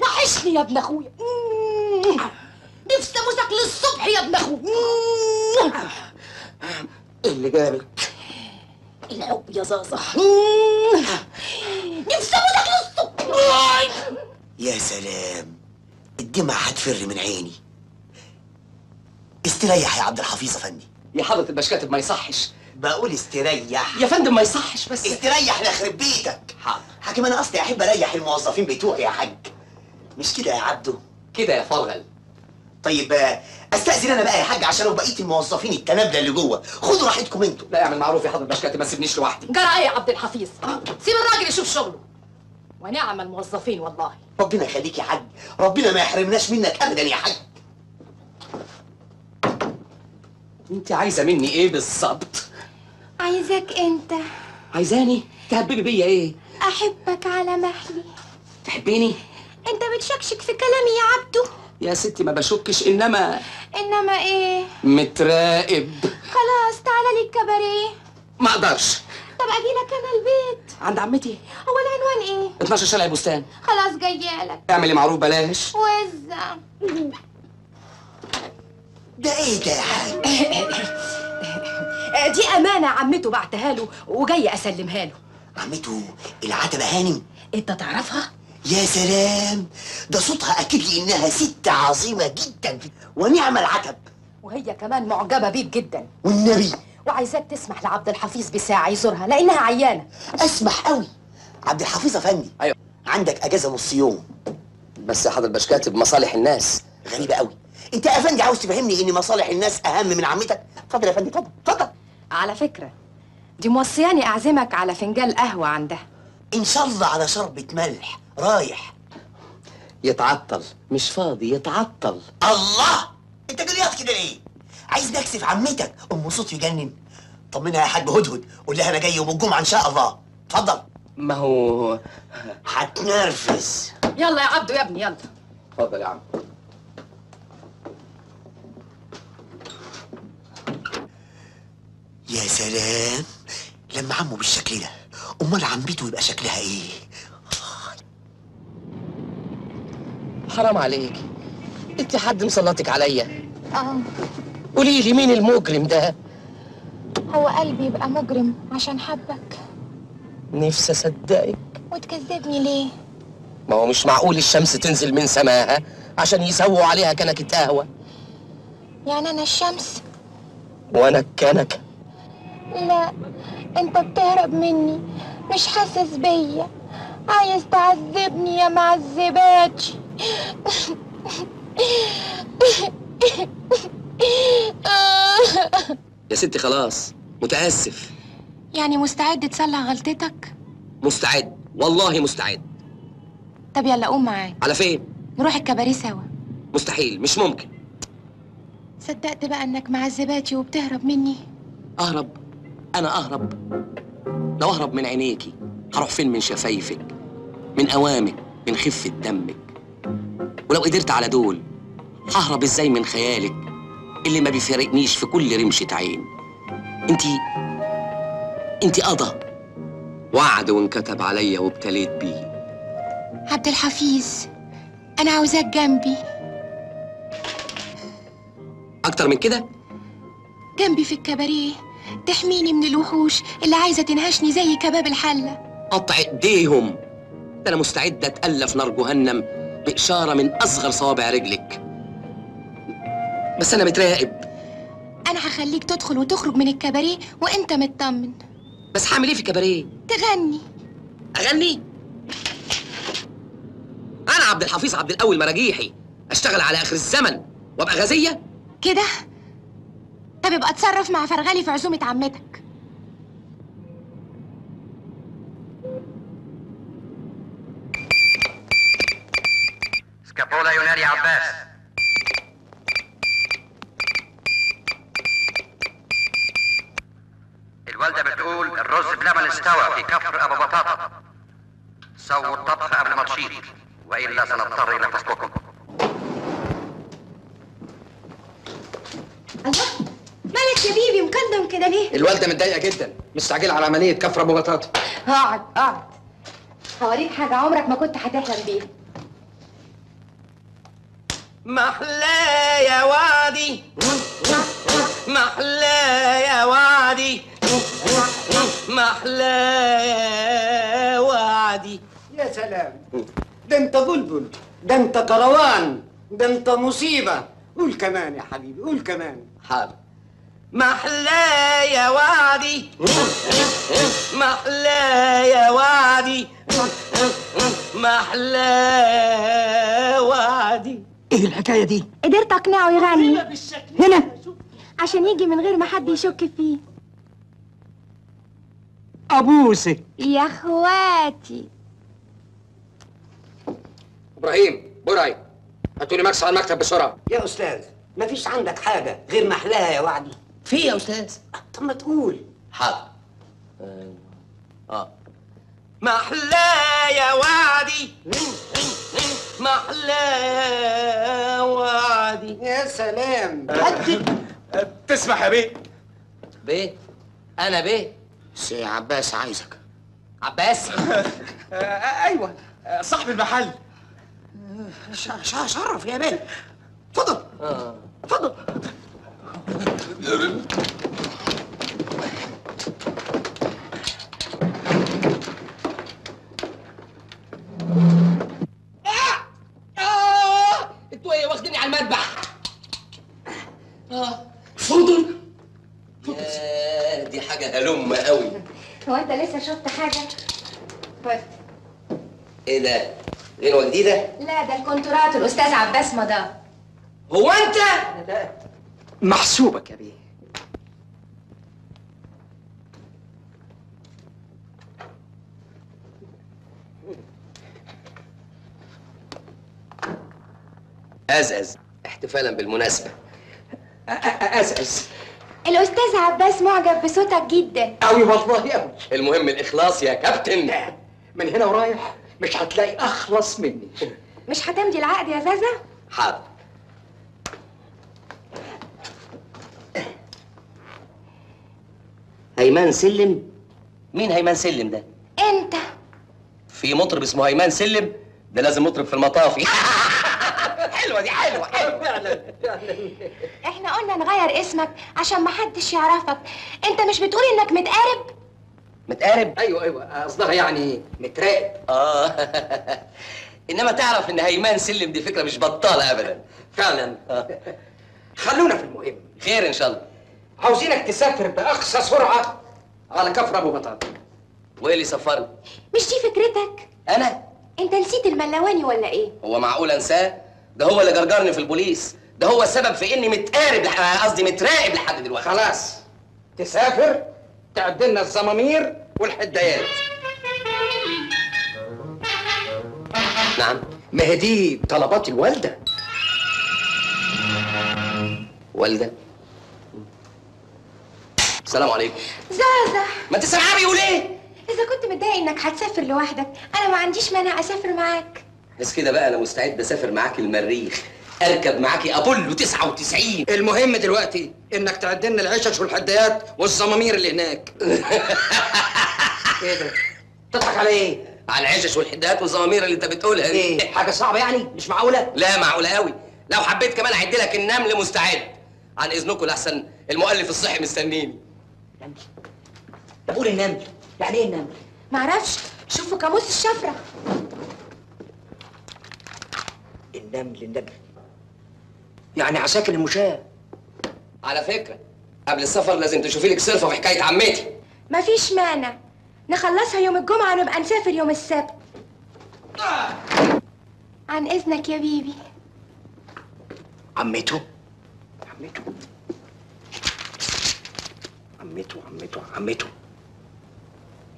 وحشني يا ابن اخويا. نفسي اموسك للصبح يا ابن اخويا. ايه اللي جابك؟ الحب يا زازة. نفسي اموتك للصبح. يا سلام، الدمع هتفر من عيني. استريح يا عبد الحفيظ يا فندم. يا حضرة البشكاتب ما يصحش. بقول استريح يا فندم ما يصحش. بس استريح يخرب بيتك. حاضر حكيم، انا اصلي احب اريح الموظفين بتوعي يا حاج. مش كده يا عبده؟ كده يا فرغل. طيب استأذن انا بقى يا حاج عشان وبقيه الموظفين التنابله اللي جوه، خدوا راحتكم انتوا. لا اعمل معروف يا حضرة الباشكاتب، ما تسيبنيش لوحدي. جرى ايه يا عبد الحفيظ؟ سيب الراجل يشوف شغله. ونعم الموظفين والله. ربنا يخليك يا حاج، ربنا ما يحرمناش منك ابدا يا حاج. انت عايزه مني ايه بالظبط؟ عايزاك انت. عايزاني؟ تهببي بيا ايه؟ احبك على محلي. تحبيني؟ انت بتشكشك في كلامي يا عبده. يا ستي ما بشكش، انما انما ايه؟ متراقب. خلاص تعالى لي الكباريه. ما اقدرش. طب اجي لك انا البيت عند عمتي. هو العنوان ايه؟ اتناشر شارع بستان. خلاص جايالك. اعملي معروف بلاش وزع. ده ايه ده يا حاج؟ دي امانه عمته بعتها له وجايه اسلمها له. عمته العتبه هانم؟ انت تعرفها؟ يا سلام، ده صوتها اكيد لي انها ست عظيمه جدا ونعمه العتب، وهي كمان معجبه بيك جدا والنبي، وعايزاك تسمح لعبد الحفيظ بساعه يزورها لانها عيانه. اسمح قوي. عبد الحفيظ افندي، ايوه عندك اجازه نص يوم بس يا حضر الباشكاتب. مصالح الناس غريبه قوي. انت يا افندي عاوز تفهمني ان مصالح الناس اهم من عمتك؟ اتفضل يا افندي، اتفضل اتفضل. على فكره دي موصياني اعزمك على فنجان قهوه عندها ان شاء الله، على شربة ملح. رايح يتعطل. مش فاضي، يتعطل. الله، انت جريات كده ليه؟ عايز نكسف عمتك ام صوت يجنن؟ طمنها يا حاج هدهد، قول لها انا جاي يوم الجمعه ان شاء الله. اتفضل. ما هو هتنرفز. يلا يا عبده يا ابني يلا. اتفضل يا عم. يا سلام لما عمه بالشكل ده، امال عمته يبقى شكلها ايه؟ حرام عليكي، انت حد مسلطك عليا. اه قولي لي مين المجرم ده؟ هو قلبي يبقى مجرم عشان حبك؟ نفسي اصدقك. وتكذبني ليه؟ ما هو مش معقول الشمس تنزل من سماها عشان يسووا عليها كنكة قهوة. يعني انا الشمس وانا الكنكة؟ لا انت بتهرب مني، مش حاسس بيا، عايز تعذبني يا معذباتي. يا ستي خلاص، متأسف. يعني مستعد تصلح غلطتك؟ مستعد، والله مستعد. طب يلا قوم معايا. على فين؟ نروح الكباريه سوا. مستحيل، مش ممكن. صدقت بقى انك معذباتي وبتهرب مني؟ اهرب؟ انا اهرب؟ لو اهرب من عينيكي هروح فين؟ من شفايفك، من قوامك، من خفة دمك. ولو قدرت على دول ههرب ازاي من خيالك اللي ما بيفارقنيش في كل رمشة عين؟ انتي انتي قضى، وعد وانكتب عليا وابتليت بيه. عبد الحفيظ انا عاوزاك جنبي. اكتر من كده؟ جنبي في الكباريه، تحميني من الوحوش اللي عايزه تنهشني زي كباب الحله. قطع ايديهم، ده انا مستعده اتالف نار جهنم بإشارة من أصغر صوابع رجلك. بس أنا متراقب. أنا هخليك تدخل وتخرج من الكباريه وأنت مطمن. بس هعمل إيه في الكباريه؟ تغني. أغني؟ أنا عبد الحفيظ عبد الأول مراجيحي، أشتغل على آخر الزمن وأبقى غازية؟ كده؟ طب يبقى اتصرف مع فرغلي في عزومة عمتك. كابولا ينادي عباس. الوالدة بتقول الرز بلبن استوى في كفر أبو بطاطا. سووا الطبخ قبل ما تشيط وإلا سنضطر إلى فصلكم. الله، مالك يا بيبي مكلم كده ليه؟ الوالدة متضايقة جدا، مستعجلة على عملية كفر أبو بطاطا. اقعد اقعد، هوريك حاجة عمرك ما كنت هتحلم بيها. محلايا وعدي محلايا وعدي محلايا وعدي. يا سلام، ده انت بلبل، ده انت كروان، ده انت مصيبة. قول كمان يا حبيبي، قول كمان. حاضر. محلايا وعدي محلايا وعدي محلايا وعدي. ايه الحكاية دي؟ قدرت اقنعه يغني هنا عشان يجي من غير ما حد يشك فيه. ابوسك يا اخواتي. ابراهيم براي هاتولي ماكس على المكتب بسرعة. يا استاذ مفيش عندك حاجة غير محلاها يا وعدي؟ في يا استاذ؟ طب ما تقول. حاضر. اه محلاها يا وعدي محلاها وعدي. يا سلام. تسمح يا بيه؟ بيه؟ أنا بيه؟ سي عباس عايزك. عباس؟ أيوه صاحب المحل. شرف يا بيه. اتفضل اتفضل. انتوا ايه واخديني على المذبح؟ اه فضل دي حاجه هلمه قوي. هو انت لسه شفت حاجه؟ بس ايه ده؟ غنوه جديده؟ لا ده الكونترات الاستاذ عباس مضى. هو انت؟ محسوبك يا بيه. أزأز احتفالا بالمناسبة. أزأز الأستاذ عباس معجب بصوتك جدا. أوي والله أوي. المهم الإخلاص يا كابتن. من هنا ورايح مش هتلاقي أخلص مني. مش هتمضي العقد يا زازة؟ حاضر. هيمان سلم؟ مين هيمان سلم ده؟ انت. في مطرب اسمه هيمان سلم؟ ده لازم مطرب في المطافي. حلوه دي حلوه حلوه فعلا. احنا قلنا نغير اسمك عشان محدش يعرفك. انت مش بتقول انك متقارب؟ متقارب؟ ايوه ايوه قصدها يعني متراقب. اه انما تعرف ان هيمان سلم دي فكره مش بطاله ابدا فعلا. آه. خلونا في المهم. خير ان شاء الله. عاوزينك تسافر باقصى سرعه على كفر ابو بطال. وايه اللي سفرني؟ مش دي فكرتك؟ انا؟ انت نسيت الملواني ولا ايه؟ هو معقول انساه؟ ده هو اللي جرجرني في البوليس، ده هو السبب في اني متقارب لح... قصدي متراقب لحد دلوقتي. خلاص تسافر تعدي لنا الزمامير والحدايات. نعم. ما هي دي طلبات الوالده. والده؟ السلام عليكم. زازة ما انت سامعاه بيقول ايه؟ إذا كنت متضايق إنك هتسافر لوحدك، أنا ما عنديش مانع أسافر معاك. بس كده بقى أنا مستعد أسافر معاك المريخ، أركب معاكي أبولو تسعة وتسعين. المهم دلوقتي إنك تعد لنا العشش والحديات والزمامير اللي هناك. إيه ده؟ تضحك على إيه؟ على العشش والحديات والزمامير اللي أنت بتقولها. إيه؟ حاجة صعبة يعني؟ مش معقولة؟ لا معقولة أوي، لو حبيت كمان أعد لك النمل مستعد. عن إذنكم لأحسن المؤلف الصحي مستنيني. نمل؟ طب قول النمل. يعني ايه النمل؟ معرفش، شوفوا قاموس الشفرة. النمل النمل يعني عساكر المشاة. على فكرة قبل السفر لازم تشوفي لك صرفة في حكاية عمتي. مفيش مانع، نخلصها يوم الجمعة ونبقى نسافر يوم السبت. عن إذنك يا بيبي. عمته؟ عمته عمته عمته عمته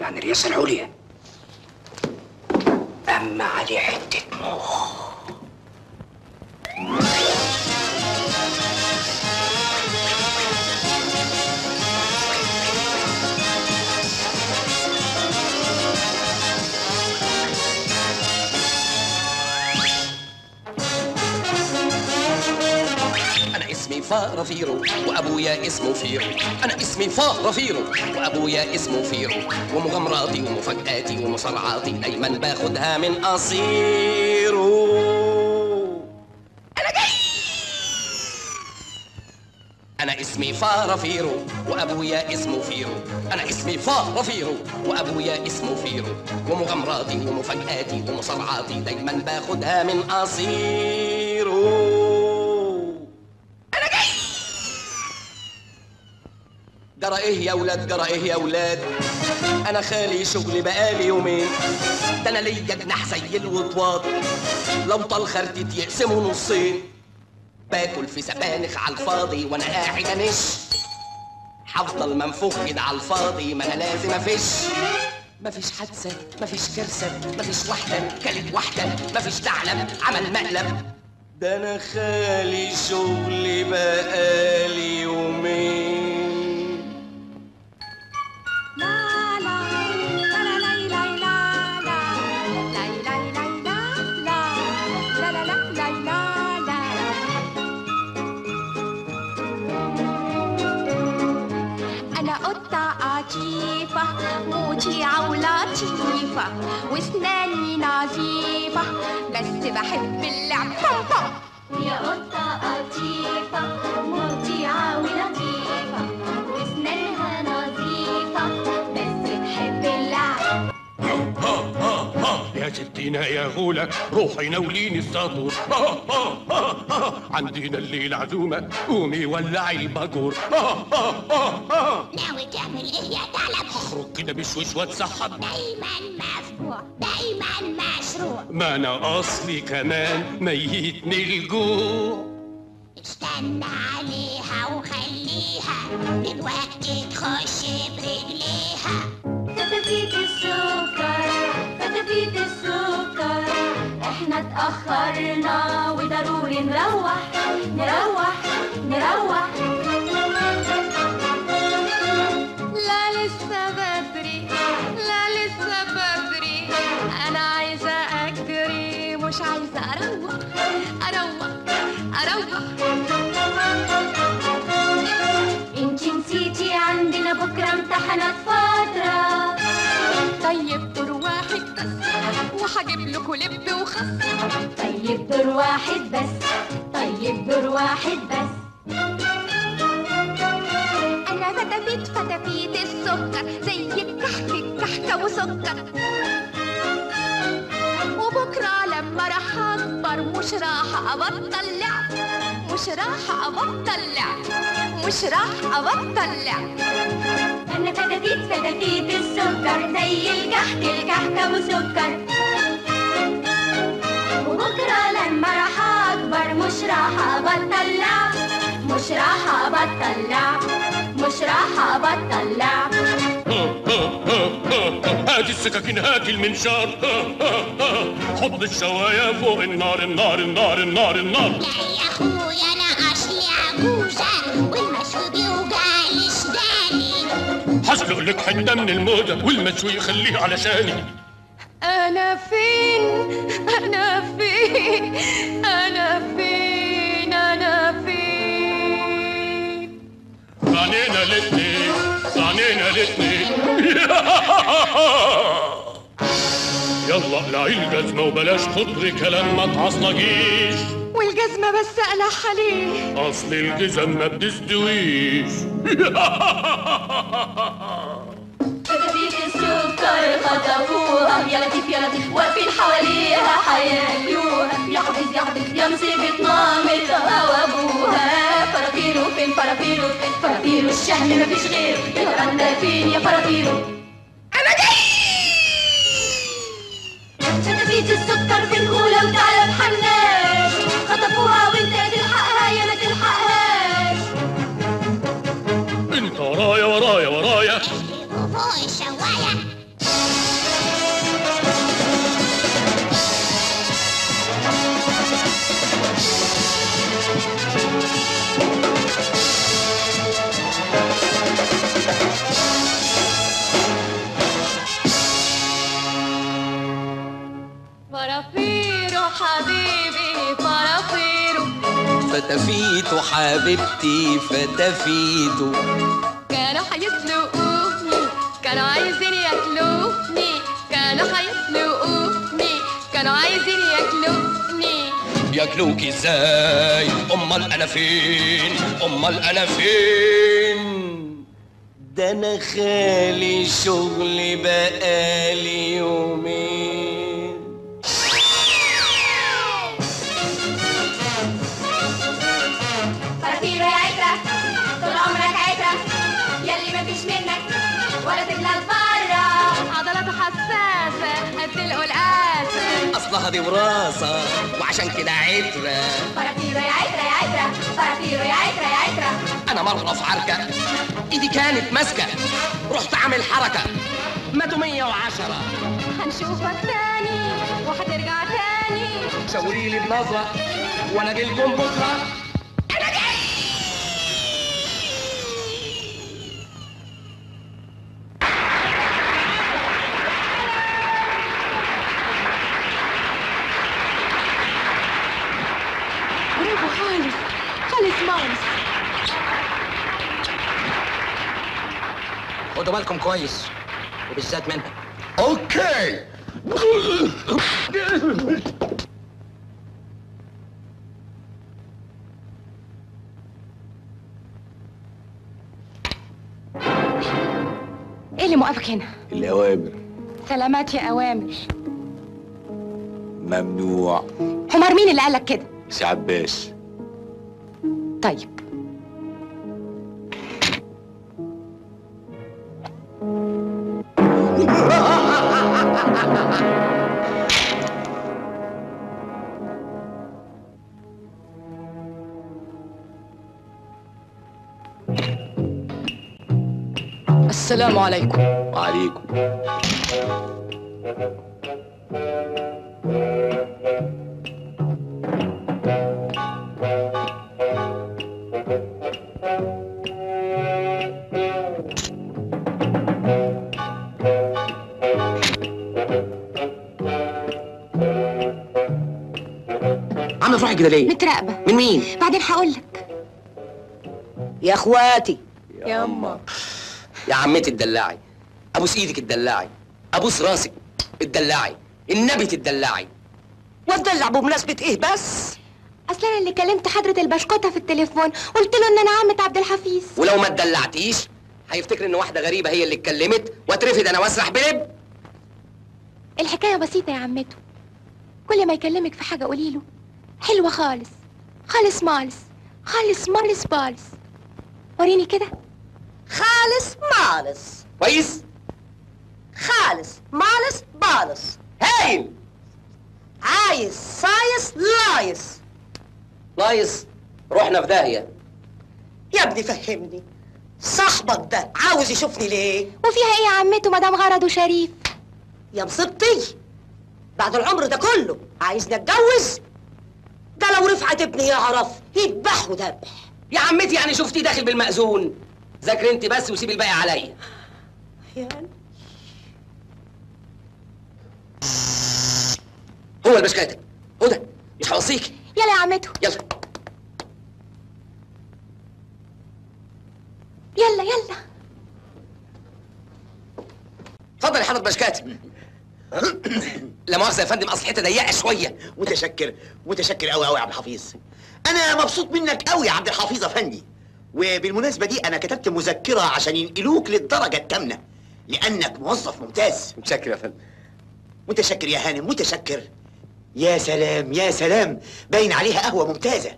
يعني الرئاسة العليا. أما عليه حتة مخ. أنا اسمي فارافيرو وأبويا اسمه فيرو. أنا اسمي فارافيرو وأبويا اسمه فيرو. ومغامراتي ومفاجآتي ومصارعاتي دايما باخدها من قصيرو. أنا جاي. أنا اسمي فارافيرو وأبويا اسمه فيرو. أنا اسمي فارافيرو وأبويا اسمه فيرو. ومغامراتي ومفاجآتي ومصارعاتي دايما باخدها من قصيرو. جرى ايه يا ولاد، جرى ايه يا ولاد؟ انا خالي شغلي بقالي يومين، ده انا ليا جناح زي الوطواط، لو طال خردي يقسمه نصين، باكل في سبانخ على الفاضي وانا قاعد انش، هفضل منفوخ كده على الفاضي ما انا لازم افش. مفيش حادثة، مفيش كارثة، مفيش واحدة كلت واحدة، مفيش تعلم عمل مقلب، ده انا خالي شغلي بقالي يومين. لا لا لا لا لا لا لا لا لا لا. أنا قطة عجيبة مطيعة ولطيفة وأسناني نظيفة بس بحب اللعب. يا قطة عجيبة مطيعة ولطيفة وأسنانها نظيفة بس بتحب اللعب. ها ها ها يا ستينا يا غولة روحي ناوليني السطور، ها ها ها ها عندنا الليلة عزومة قومي ولعي الباجور. ها ها ها ها ناوي تعمل ايه يا طلب؟ هخرج كده بشويش واتسحب، دايما مفجوع دايما مشروع، ما انا اصلي كمان ميت من الجوع. استنى عليها وخليها دلوقتي تخش برجليها، فتفيت السكر فتفيت السكر احنا اتأخرنا وضروري نروح نروح نروح. لا لسه بدري، لا لسه بدري، انا عايزة اجري مش عايزة اروح اروح اروح. انتي نسيتي عندنا بكرة امتحانات فترة، طيب دور واحد بس وهجيب لكم لب وخس، طيب دور واحد بس، طيب دور واحد بس. انا فتفيت فتفيت السكر زي الكحك الكحكة وسكر، وبكرة لما راح اكبر مش راح ابطل لعب مش راح ابطل لعب مش راح ابطل لعب. انا فتافيت فتافيت السكر زي الكحك الكحكه وسكر، وبكره لما راح اكبر مش راح ابطل لعب مش راح ابطل لعب مش راح ابطل لعب. هاتي السكاكين هاتي المنشار، حط الشوايه فوق النار النار النار النار النار. لا يا اخويا انا اصلي عجوزه والمشوي بيوجعلي سناني، هسلق لك حته من الموزه والمشوي يخليه علشاني. انا فين انا فين انا فين انا فين؟ عنينا الاتنين عنينا الاتنين. يلا اقلعي الجزمه وبلاش خضري كلام ما تعصلجيش، والجزمه بس اقلعها ليه؟ اصل الجزم ما بتستويش. فتافيت السكر خطفوها، يا لطيف يا لطيف واقفين حواليها هياكلوها، يا حافظ يا حافظ يا مسيبة مامت وابوها. فرافيرو فين فرافيرو فين فرافيرو الشهل مفيش غيره، يا فين يا فرافيرو؟ انا جاي. فتفيت السكر في الغولة وتعالى بحناش، خطفوها وانت تلحقها يا ما تلحقهاش. انت ورايا ورايا ورايا اقلبوا فوق الشواية. فرافيرو حبيبي فرافيرو، فتافيتو حبيبتي فتافيتو، كانوا هيسلقوني كانوا عايزين ياكلوني، كانوا هيسلقوني كانوا عايزين ياكلوني. ياكلوك ازاي؟ امال انا فين؟ امال انا فين؟ ده انا خالي شغلي بقالي يومين. فرافيرو يا عترة طول عمرك عترة، ياللي ما ولا تجلد برا، عضلاته حساسة قد القلقاسة، أصلها دي وراثة وعشان كده عترة. فرافيرو يا عترة يا عترة، فرافيرو يا عترة يا عترة. أنا مرة في عركة إيدي كانت ماسكة، رحت عامل حركة ماتوا مية وعشرة. هنشوفك تاني وهترجع تاني، شاوري لي بنظرة وأنا أجي لكم بكرة. أنا جاي. برافو خالص، خالص مارس. خدوا بالكم كويس وبالذات منها. اوكي. ايه اللي موقفك هنا؟ الاوامر. سلامات يا اوامر. ممنوع. حمار مين اللي قالك كده؟ سي عباس. طيب. السلام عليكم. وعليكم. عم تروحي كده ليه؟ متراقبة. من مين؟ بعدين هقولك. يا اخواتي يا امك يا عمتي اتدلعي، ابوس ايدك اتدلعي، ابوس راسك اتدلعي، النبي تتدلعي. واتدلع بمناسبه ايه بس؟ اصل انا اللي كلمت حضره البشكوته في التليفون، قلت له ان انا عمه عبد الحفيظ. ولو ما اتدلعتيش هيفتكر ان واحده غريبه هي اللي اتكلمت واترفد انا واسرح بلب. الحكايه بسيطه يا عمته، كل ما يكلمك في حاجه قولي له حلوه خالص، خالص مالص، خالص مالص بالص. وريني كده. خالص مالص. كويس. خالص مالص بالص. هايل. عايز سايس لايس. لايس رحنا في داهيه يا ابني. فهمني، صاحبك ده عاوز يشوفني ليه؟ وفيها ايه يا عمته ما دام غرضه شريف؟ يا مصيبتي، بعد العمر ده كله عايزني اتجوز؟ ده لو رفعت ابني يعرف يذبح وذبح. يا عمتي يعني شفتيه داخل بالمأذون؟ ذاكري انت بس وسيب الباقي عليا. يعني هو البشكاتة هو ده مش هوصيكي. يلا يا عمته يلا يلا يلا. اتفضل يا حضرة بشكاتة. لا مؤاخذة يا فندم، اصل الحتة ضيقة شوية. متشكر متشكر قوي قوي يا عبد الحفيظ، أنا مبسوط منك قوي يا عبد الحفيظ افندي. وبالمناسبة دي أنا كتبت مذكرة عشان ينقلوك للدرجة الثامنة لأنك موظف ممتاز. متشكر يا فندم. متشكر يا هانم متشكر. يا سلام يا سلام، باين عليها قهوة ممتازة.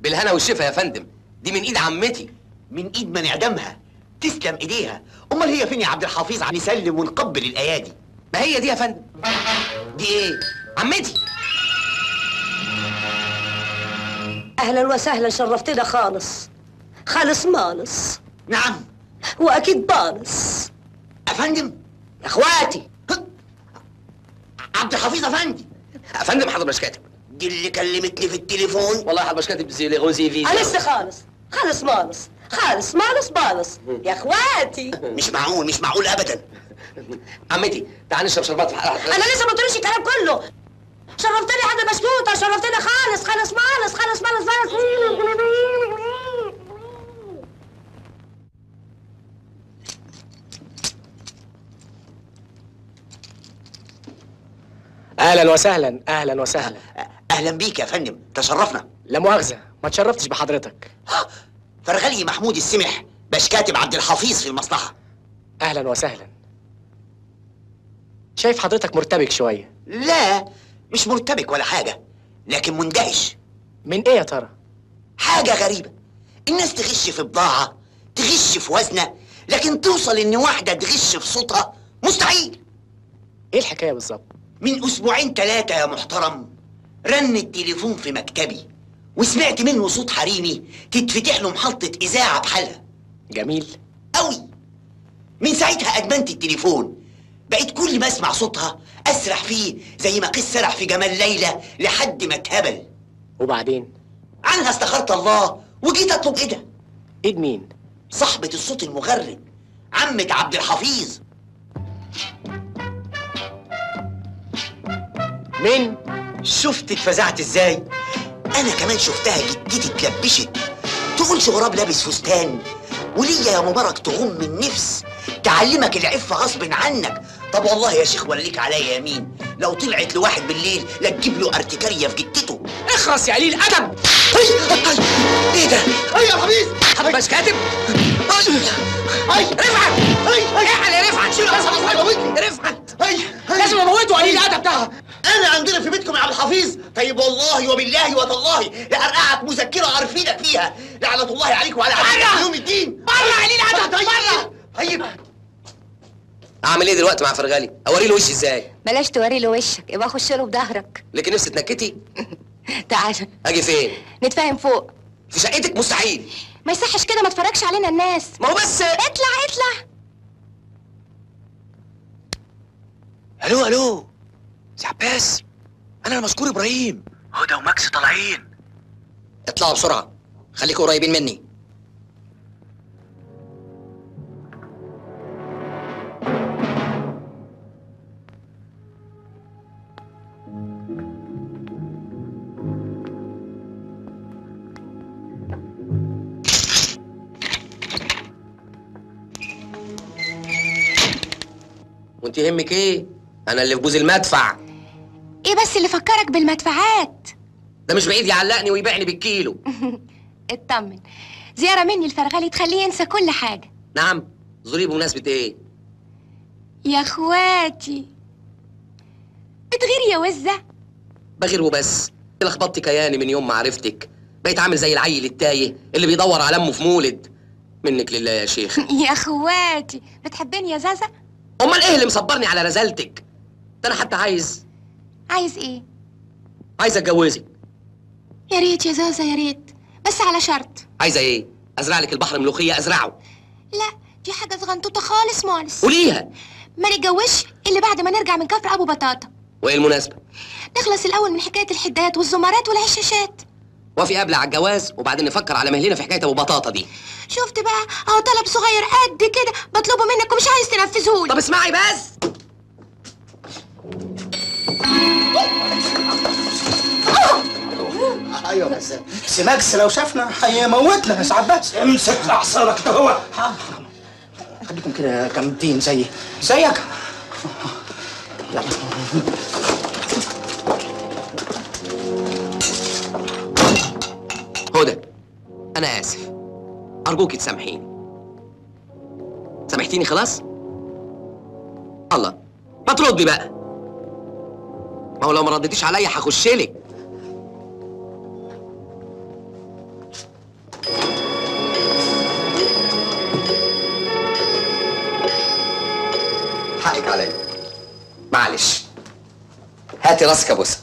بالهنا والشفا يا فندم، دي من إيد عمتي، من إيد من اعدمها. تسلم إيديها. أمال هي فين يا عبد الحفيظ؟ نسلم ونقبل الأيادي. ما هي دي يا فندم. دي إيه؟ عمتي. أهلا وسهلا، شرفتنا خالص. خالص مالص. نعم. واكيد بالص. افندم يا اخواتي. عبد الحفيظ افندي. افندم حضرتك مش كاتب دي اللي كلمتني في التليفون. والله حضرتك مش كاتب زي لغوزي في. انا لسه خالص خالص مالص، خالص مالص بالص يا اخواتي. مش معقول مش معقول ابدا. عمتي تعالي نشرب شربات. انا لسه ما قلتليش الكلام كله. شرفتني حضرتك بسكوته، شرفتني خالص خالص مالص خالص مالص بالص. اهلا وسهلا اهلا وسهلا. اهلا بيك يا فندم، تشرفنا. لا مؤاخذه ما تشرفتش بحضرتك. فرغلي محمود السمح بشكاتب عبد الحفيظ في المصلحه. اهلا وسهلا. شايف حضرتك مرتبك شويه. لا مش مرتبك ولا حاجه، لكن مندهش. من ايه يا ترى؟ حاجه غريبه، الناس تغش في بضاعه، تغش في وزنه، لكن توصل ان واحده تغش في صوتها مستحيل. ايه الحكايه بالظبط؟ من اسبوعين ثلاثه يا محترم رن التليفون في مكتبي وسمعت منه صوت حريمي تتفتح له محطه اذاعه بحالها. جميل قوي. من ساعتها ادمنت التليفون، بقيت كل ما اسمع صوتها اسرح فيه زي ما قيس سرح في جمال ليلى لحد ما اتهبل. وبعدين؟ عنها استخرت الله وجيت اطلب ايدها. ايد مين؟ صاحبة الصوت المغرد، عمة عبد الحفيظ. مين؟ شفت اتفزعت ازاي؟ انا كمان شفتها جدتي اتلبشت، تقول غراب لابس فستان، وليا يا مبارك تغم النفس تعلمك العفة غصب عنك. طب والله يا شيخ وليك عليا يمين، لو طلعت لواحد بالليل لا تجيب له ارتكاريه في جتته. اخرس يا قليل ادب. ايه ده؟ ايه يا حبيب؟ مش كاتب؟ رفعت اعلى يا رفعت، شيل القصه بصحابك رفعت. لازم اموته قليل الادب ده. انا عندنا في بيتكم يا عبد الحفيظ، طيب والله وبالله وتالله لارقعك مذكره عارفينك فيها، لعنه الله عليك وعلى عبد يوم الدين. بره قليل ادب بره. طيب اعمل ايه دلوقتي مع فرغالي؟ اوري له وشي ازاي؟ بلاش توري له وشك، ابقى اخش له بظهرك. لكن نفسي اتنكتي؟ تعالى. اجي فين؟ نتفاهم فوق. في شقتك؟ مستحيل. ما يصحش كده، ما تفرجش علينا الناس. ما هو بس اطلع اطلع. الو الو سي عباس، انا المذكور ابراهيم. هدى وماكس طالعين، اطلعوا بسرعه، خليكوا قريبين مني. وانت يهمك ايه؟ انا اللي في جوز المدفع. ايه بس اللي فكرك بالمدفعات؟ ده مش بعيد يعلقني ويبيعني بالكيلو. اطمن، زياره مني الفرغالي تخليه ينسى كل حاجه. نعم؟ زوريه بمناسبه ايه؟ يا اخواتي بتغيري يا وزه؟ بغير وبس، لخبطتي كياني من يوم ما عرفتك، بقيت عامل زي العيل التايه اللي بيدور على امه في مولد. منك لله يا شيخ. يا اخواتي بتحبيني يا زازا؟ امال ايه اللي مصبرني على رزالتك؟ ده انا حتى عايز عايز ايه؟ عايز اتجوزك. يا ريت يا زازا يا ريت، بس على شرط. عايزه ايه؟ ازرع لك البحر ملوخيه ازرعه؟ لا دي حاجه صغنطوطه خالص مالص. قوليها. ما نتجوزش الا بعد ما نرجع من كفر ابو بطاطا. وايه المناسبه؟ نخلص الاول من حكايه الحدات والزمارات والعشاشات. وافي قبل على الجواز وبعدين نفكر على مهلنا في حكايه ابو بطاطا دي. شفت بقى، اهو طلب صغير قد كده بطلبه منك ومش عايز تنفذهولي. طب اسمعي بس. ايوه بس سي ماكس لو شافنا هيموتنا يا سي عباس. امسك اعصابك انت. هو خليكم كده جامدين زي زيك. يلا هدى، أنا آسف، أرجوكي تسامحيني. سامحتيني خلاص؟ الله، ما تردي بقى. ما هو لو ما ردتيش عليا هخشلك. حقك عليا. معلش. هاتي راسك يا بوسة.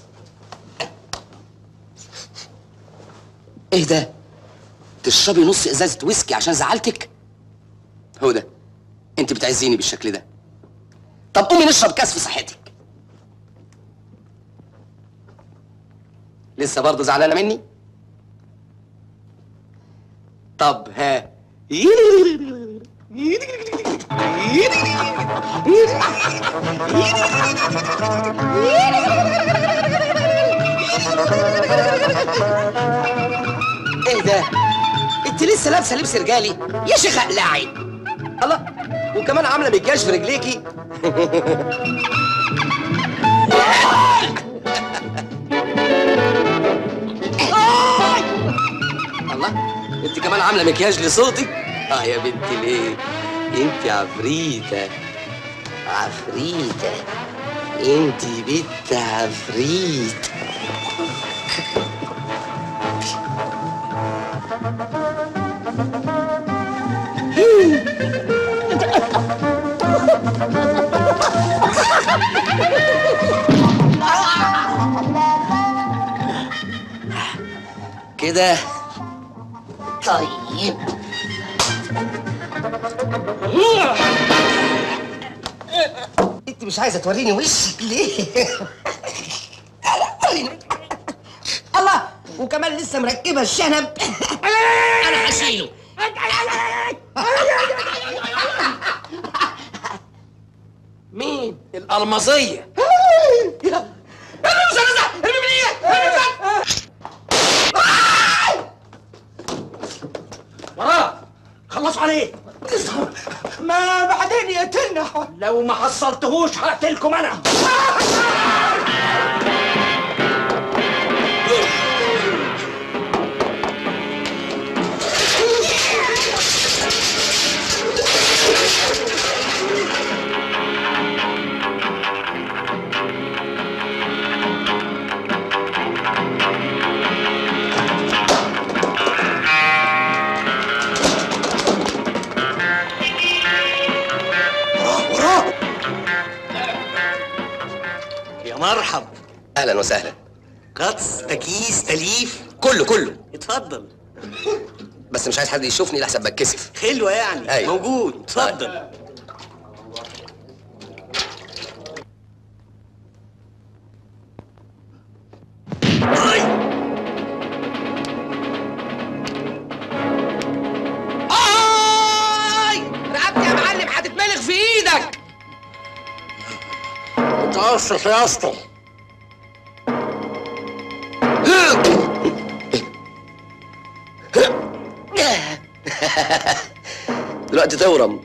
ايه ده؟ تشربي نص ازازه ويسكي عشان زعلتك؟ هدى انت بتعزيني بالشكل ده. طب قومي نشرب كاس في صحتك. لسه برضه زعلانه مني؟ طب ها. ايه ده؟ انت لسه لابسه لبس رجالي؟ يا شيخ اقلعي. الله، وكمان عامله مكياج في رجليكي. الله، انت كمان عامله مكياج لصوتك. اه يا بنتي ليه؟ انت عفريته عفريته، انت بنت عفريت. كده طيب. انت مش عايزه توريني وشك ليه؟ الله، وكمان لسه مركبه الشنب. انا هشيله. مين؟ القرمزيه. خلصوا عليه. ما بعدين يقتلنا. لو ما حصلتهوش هقتلكم انا. مرحب. اهلا وسهلا. قطص، تكييس، تلييف، كله كله. اتفضل. بس مش عايز حد يشوفني لحسن بتكسف. خلوه يعني. أيوة. موجود. اتفضل. آه. اسف يا اسطى. دلوقتي تورم،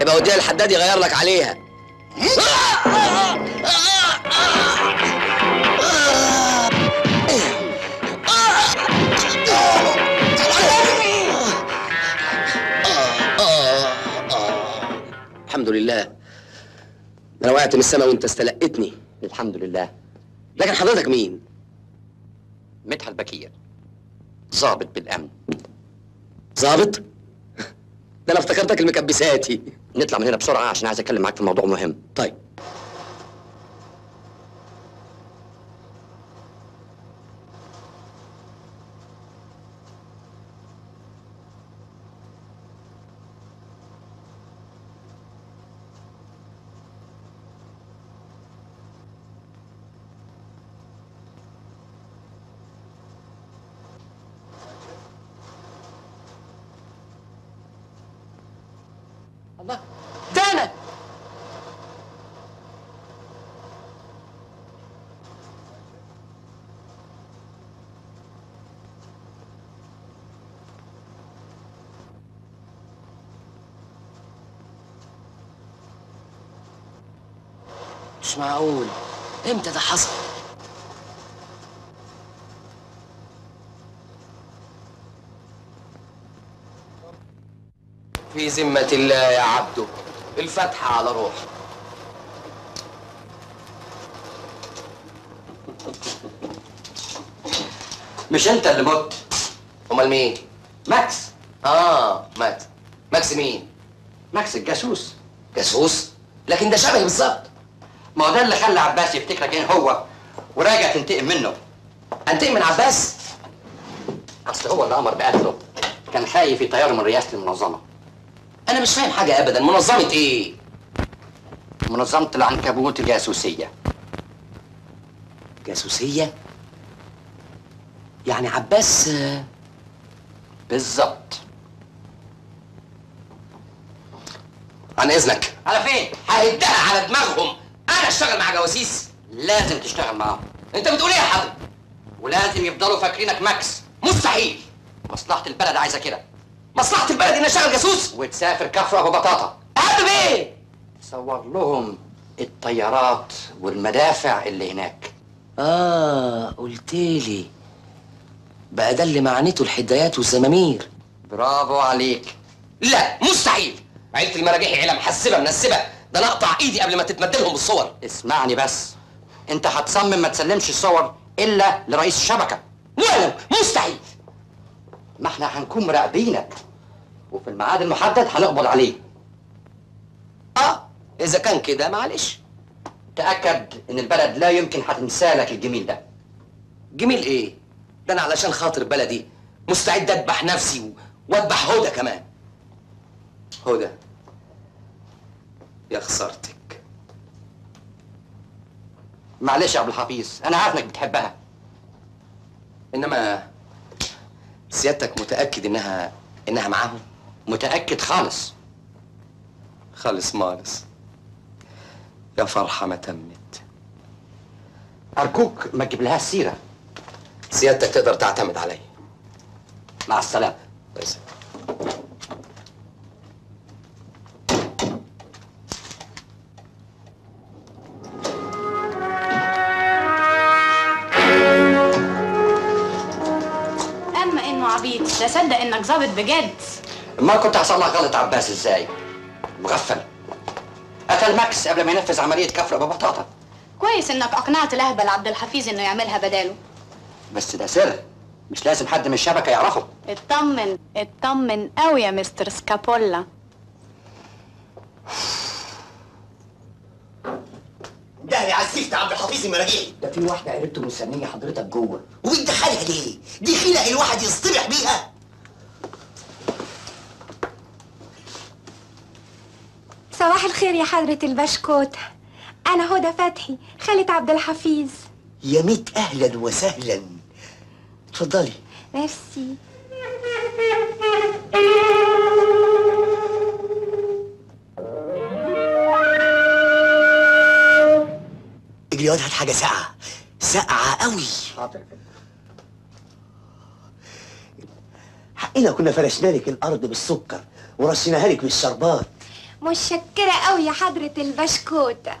يبقى وديها للحداد يغير لك عليها. الحمد لله، أنا وقعت من السما وأنت استلقتني. الحمد لله. لكن حضرتك مين؟ مدحت بكير، ظابط بالأمن. ظابط؟ ده أنا افتكرتك المكبساتي. نطلع من هنا بسرعة عشان عايز أتكلم معاك في موضوع مهم. طيب. الله، ده أنا. مش معقول، إمتى ده حصل؟ في ذمة الله يا عبده، الفاتحة على روحك. مش أنت اللي مت. أمال مين؟ ماكس. آه ماكس. ماكس مين؟ ماكس الجاسوس. جاسوس؟ لكن ده شبهي بالظبط. ما هو ده اللي خلى عباس يفتكرك إن هو وراجع تنتقم منه. أنتقم من عباس؟ أصل هو اللي أمر بقتله، كان خايف يطير من رئاسة المنظمة. أنا مش فاهم حاجة أبداً، منظمة إيه؟ منظمة العنكبوت الجاسوسية. جاسوسية؟ يعني عباس بالظبط. عن إذنك. على فين؟ ههدها على دماغهم. أنا أشتغل مع جواسيس؟ لازم تشتغل معاهم. أنت بتقول إيه يا حضرتك؟ ولازم يفضلوا فاكرينك ماكس، مستحيل. مصلحة البلد عايزة كده. مصلحة البلد إني أشتغل جاسوس؟ وتسافر كفرة وبطاطا. أهم إيه؟ صور لهم الطيارات والمدافع اللي هناك. آه قلتلي. بقى ده اللي معنته الحدايات والزمامير. برافو عليك. لا مستحيل. عيلة المراجيحي عيلة محسبة منسبة، ده أنا أقطع إيدي قبل ما تتمدلهم بالصور. اسمعني بس، أنت هتصمم ما تسلمش الصور إلا لرئيس الشبكة. لا مستحيل. ما احنا هنكون مراقبينك، وفي الميعاد المحدد هنقبض عليه. اه إذا كان كده معلش تأكد إن البلد لا يمكن هتنسالك الجميل ده. جميل إيه؟ ده أنا علشان خاطر بلدي مستعد أذبح نفسي وأذبح هدى كمان. هدى يا خسارتك. معلش يا عبد الحفيظ، أنا عارف إنك بتحبها، إنما سيادتك متأكد إنها إنها معاهم؟ متأكد خالص خالص مالص. يا فرحة ما تمت. أرجوك ما تجيب لها السيرة. سيادتك تقدر تعتمد علي. مع السلامة. بس. أما إنه عبيط، لا صدق إنك ظابط بجد. ما كنت هصلح غلط عباس إزاي؟ مغفل. قتل ماكس قبل ما ينفذ عملية كفر أبو بطاطا. كويس إنك أقنعت الأهبل عبد الحفيظ إنه يعملها بداله. بس ده سر، مش لازم حد من الشبكة يعرفه. اطمن، اطمن قوي يا مستر سكابولا. ده يا عسيفت عبد الحفيظ المراجيحي، ده في واحدة قريبته مستنية حضرتك جوه. وبتدخلها ليه؟ دي خلق الواحد يصطبح بيها. صباح الخير يا حضرة البشكوتة، أنا هدى فتحي خالة عبد الحفيظ. يا ميت أهلا وسهلا، اتفضلي. ميرسي. اجري وادهت حاجة ساقعة، ساقعة قوي. حاضر. حقنا كنا فرشنا لك الأرض بالسكر ورشيناها لك بالشربات. متشكرة قوي يا حضرة البشكوتة.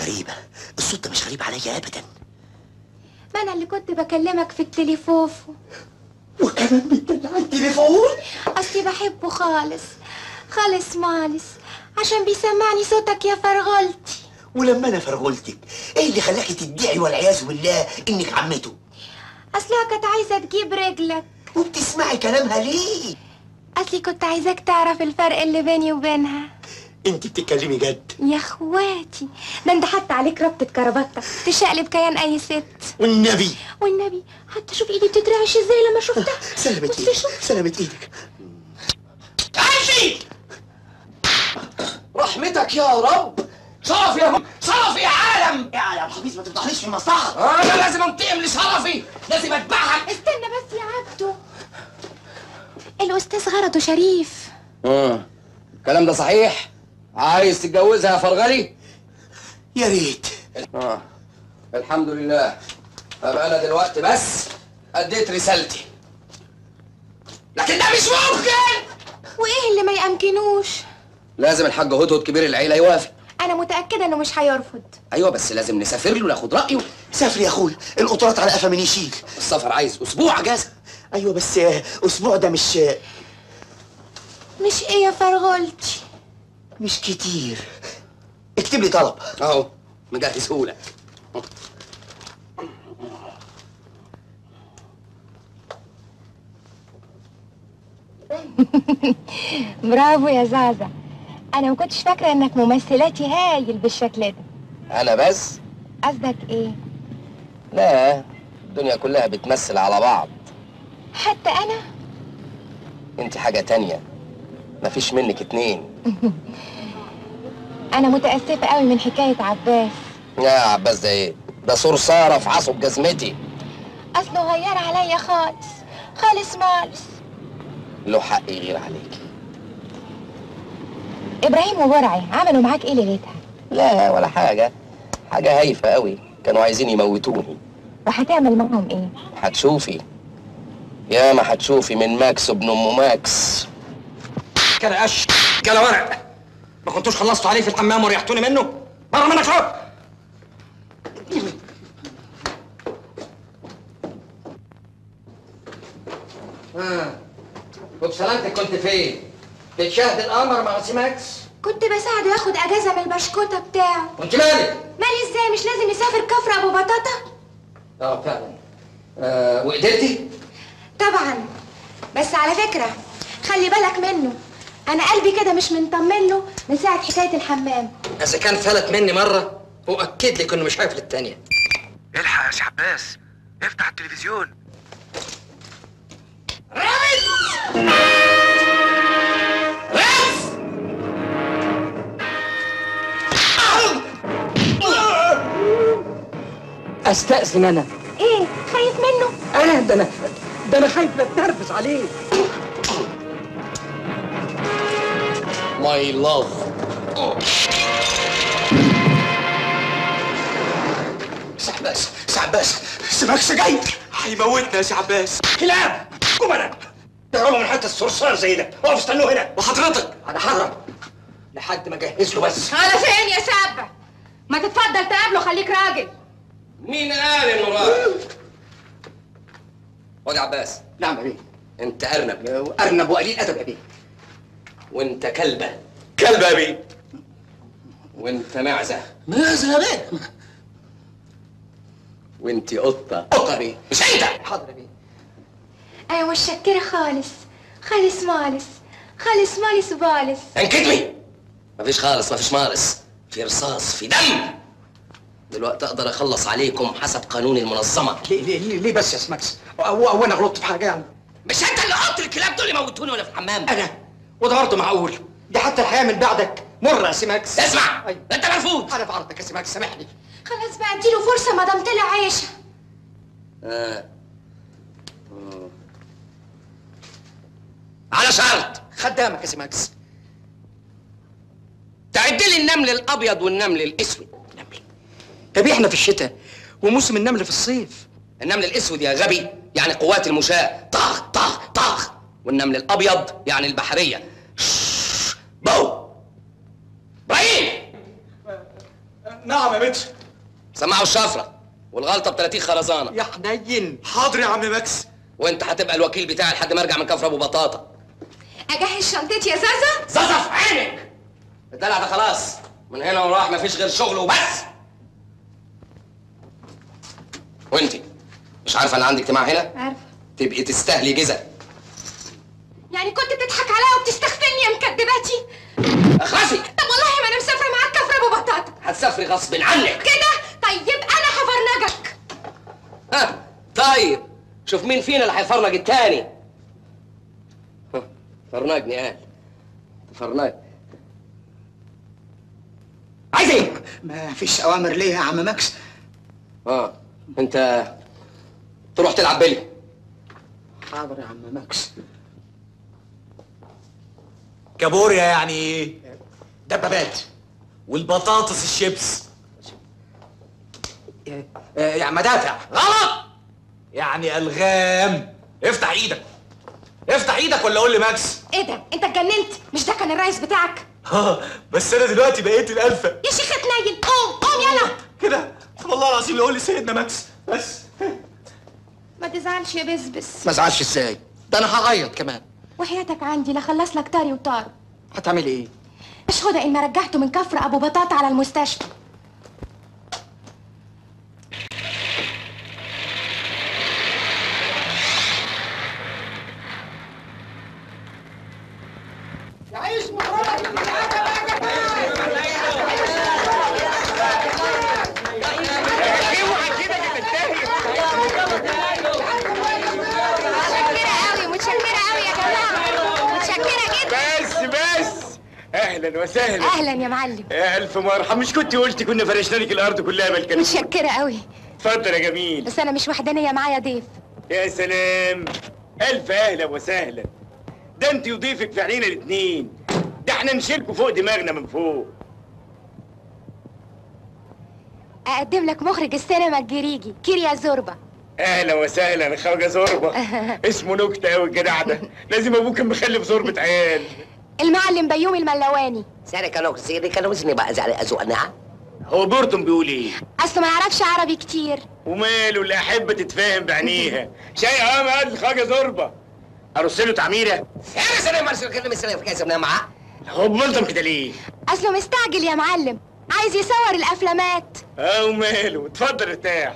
غريبة، الصوت ده مش غريب عليا أبدا. ما أنا اللي كنت بكلمك في التليفوفو. وكمان بيتكلم على التليفون؟ أصلي بحبه خالص، خالص مالص، عشان بيسمعني صوتك يا فرغلتي. ولما أنا فرغلتك، إيه اللي خلاكي تدعي والعياذ بالله إنك عمته؟ أصلها كانت عايزة تجيب رجلك. وبتسمعي كلامها ليه؟ أصلي كنت عايزاك تعرف الفرق اللي بيني وبينها. انت بتتكلمي جد يا اخواتي؟ ده انت حتى عليك ربطة كربطة تشقلب كيان اي ست. والنبي والنبي حتى شوف ايدي بتترعش ازاي لما شفتها. سلمت ايدك، سلمت ايدك. تعالي رحمتك يا رب. شرف يا م... شرف يا عالم يا عالم حبيبي، ما تفتحليش في مصلحتك. انا لازم انتقم لشرفي، لازم اتبعك. استنى بس يا عبده، الأستاذ غرضه شريف. اه الكلام ده صحيح؟ عايز تتجوزها يا فرغلي؟ يا ريت. اه الحمد لله، أبقى أنا دلوقتي بس أديت رسالتي. لكن ده مش ممكن. وإيه اللي ما يأمكنوش؟ لازم الحاج هدهد كبير العيلة يوافق. أنا متأكدة إنه مش هيرفض. أيوه بس لازم نسافر له وناخد رأيه. سافر يا أخويا، القطارات على قفا من يشيل. السفر عايز أسبوع أجازة. ايوه بس اسبوع ده مش مش ايه يا فرغلتي؟ مش كتير. اكتب لي طلب اهو مجهزهولك. برافو يا زعزع، انا ما كنتش فاكره انك ممثلاتي هايل بالشكل ده. انا بس؟ قصدك ايه؟ لا الدنيا كلها بتمثل على بعض. حتى أنا؟ أنت حاجة تانية، مفيش منك اتنين. أنا متأسفة قوي من حكاية عباس. يا عباس ده إيه؟ ده صرصارة في عصب جزمتي. أصله غير عليا خالص، خالص مالص. له حق يغير عليكي. إبراهيم وبرعي عملوا معاك إيه ليلتها؟ لا ولا حاجة، حاجة هايفة قوي، كانوا عايزين يموتوني. وهتعمل معاهم إيه؟ هتشوفي. يا ما هتشوفي من ماكس وابن ام ماكس. كده قش كده ورق. ما كنتوش خلصتوا عليه في الحمام وريحتوني منه؟ بره منك اهو. اه كنت سلامتك كنت فين؟ بتشاهد القمر مع سي ماكس؟ كنت بساعده ياخد اجازه من البشكوته بتاعه. وانت مالك؟ مالي ازاي؟ مش لازم يسافر كفر ابو بطاطا؟ اه فعلا. آه وقدرتي؟ طبعا، بس على فكرة خلي بالك منه، انا قلبي كده مش مطمن له من ساعه حكايه الحمام. اذا كان فلت مني مره واكد لك انه مش هيفلت التانيه. الحق يا سي عباس، افتح التلفزيون. رامز استأذن انا. ايه خايف منه؟ اه ده انا ده انا خايف بتنرفز عليه. ماي لاف. سي عباس سي عباس سمكش جاي هيموتنا يا سي عباس. كلاب كبرة تعالوا من حته الصرصار زي ده، اقف استنوه هنا. وحضرتك انا ههرب لحد ما اجهز له بس. على فين يا شابة؟ ما تتفضل تقابله، خليك راجل. مين قال انه راجل؟ واد عباس. نعم يا بيه. انت ارنب. ارنب وقليل ادب يا بيه. وانت كلبه. كلبه يا بيه. وانت معزه. معزه يا بيه. وانت قطه. قطه يا بيه. مش عيدة. حاضر يا بيه. ايوه الشكرة خالص. خالص مالس. خالص مالس وبالس. انكتبي. مفيش خالص، مفيش مالس. في رصاص، في دم. دلوقتي اقدر اخلص عليكم حسب قانون المنظمه. ليه ليه ليه بس يا سماكس؟ هو هو انا غلطت في حاجه يعني؟ مش انت اللي قلت الكلاب دول يموتوني وانا في الحمام؟ انا وده برضه معقول؟ دي حتى الحياه من بعدك مره يا سماكس. اسمع أيوة. انت مرفوض. انا في عرضك يا سماكس، سامحني. خلاص بقى اديله فرصه ما دام طلع عايشه. اه مم. على شرط خدامك يا سماكس تعد لي النمل الابيض والنمل الاسود. يا احنا في الشتاء وموسم النمل في الصيف. النمل الاسود يا غبي يعني قوات المشاة، طخ طخ طخ. والنمل الابيض يعني البحريه، شش بو. ابراهيم. نعم يا متر. سمعوا الشفره والغلطه ب ثلاثين خرزانه يا حنين. حاضر يا عم ماكس. وانت هتبقى الوكيل بتاعي لحد ما ارجع من كفر ابو بطاطا. اجهز شنطتي يا زازا. زازا في عينك. الدلع ده خلاص من هنا وراح مفيش غير شغل وبس. وانتي مش عارفه ان عندك اجتماع هنا؟ عارفه. تبقي تستاهلي جزا. يعني كنت بتضحك عليا وبتستخفني يا مكدباتي؟ اخلصي. طب والله ما انا مسافره معاك كفر ابو بطاطا. هتسافري غصب عنك كده؟ طيب انا هفرنجك. ها طيب شوف مين فينا اللي هيفرنج التاني. فرنجني قال فرنج. عايز ايه؟ ما فيش اوامر ليه يا عم ماكس؟ اه انت تروح تلعب بلي. حاضر يا عم ماكس. كابوريا يعني ايه؟ دبابات. والبطاطس الشيبس يعني مدافع. غلط. يعني الغام. افتح ايدك افتح ايدك ولا قول لي ماكس. ايه ده انت اتجننت؟ مش ده كان الرئيس بتاعك؟ اه بس انا دلوقتي بقيت الالفه يا شيخ اتنين. قوم قوم يلا كده والله العظيم اللي يقول لي سيدنا ماكس بس. ما تزعلش يا بسبس. ما ازعلش ازاي؟ ده انا هعيط كمان. وحياتك عندي لا اخلص لك طاري وطار. هتعمل ايه؟ مش خدق ان ما رجعته من كفر ابو بطاطا على المستشفى. اهلا وسهلا. اهلا يا معلم. يا الف مرحبا. مش كنت قلت كنا فرشنا لك الارض كلها بالكلام؟ متشكره قوي. اتفضل يا جميل. بس انا مش وحدانيه، معايا ضيف. يا سلام الف اهلا وسهلا. ده انت وضيفك في عينينا الاثنين. ده احنا نشيلكوا فوق دماغنا من فوق. اقدم لك مخرج السينما الجريجي كيريا زوربا. اهلا وسهلا خواجه زوربا. اسمه نكته قوي الجدع ده. لازم ابوك مخلف زوربه عيال. المعلم بيومي الملواني. ساري كانوا سيري كانوا وزني بقى زعل أزوقنا. هو بورتون بيقول ايه؟ اصله ما يعرفش عربي كتير. وماله الأحبة تتفاهم بعينيها. شيء عام قال خواجه زوربا. أرسله تعميرة؟ ساري ساري مرسل كلمة ساري في كاسة منها معاه. هو بلطم كده ليه؟ اصله مستعجل يا معلم، عايز يصور الأفلامات. اه وماله، اتفضل ارتاح.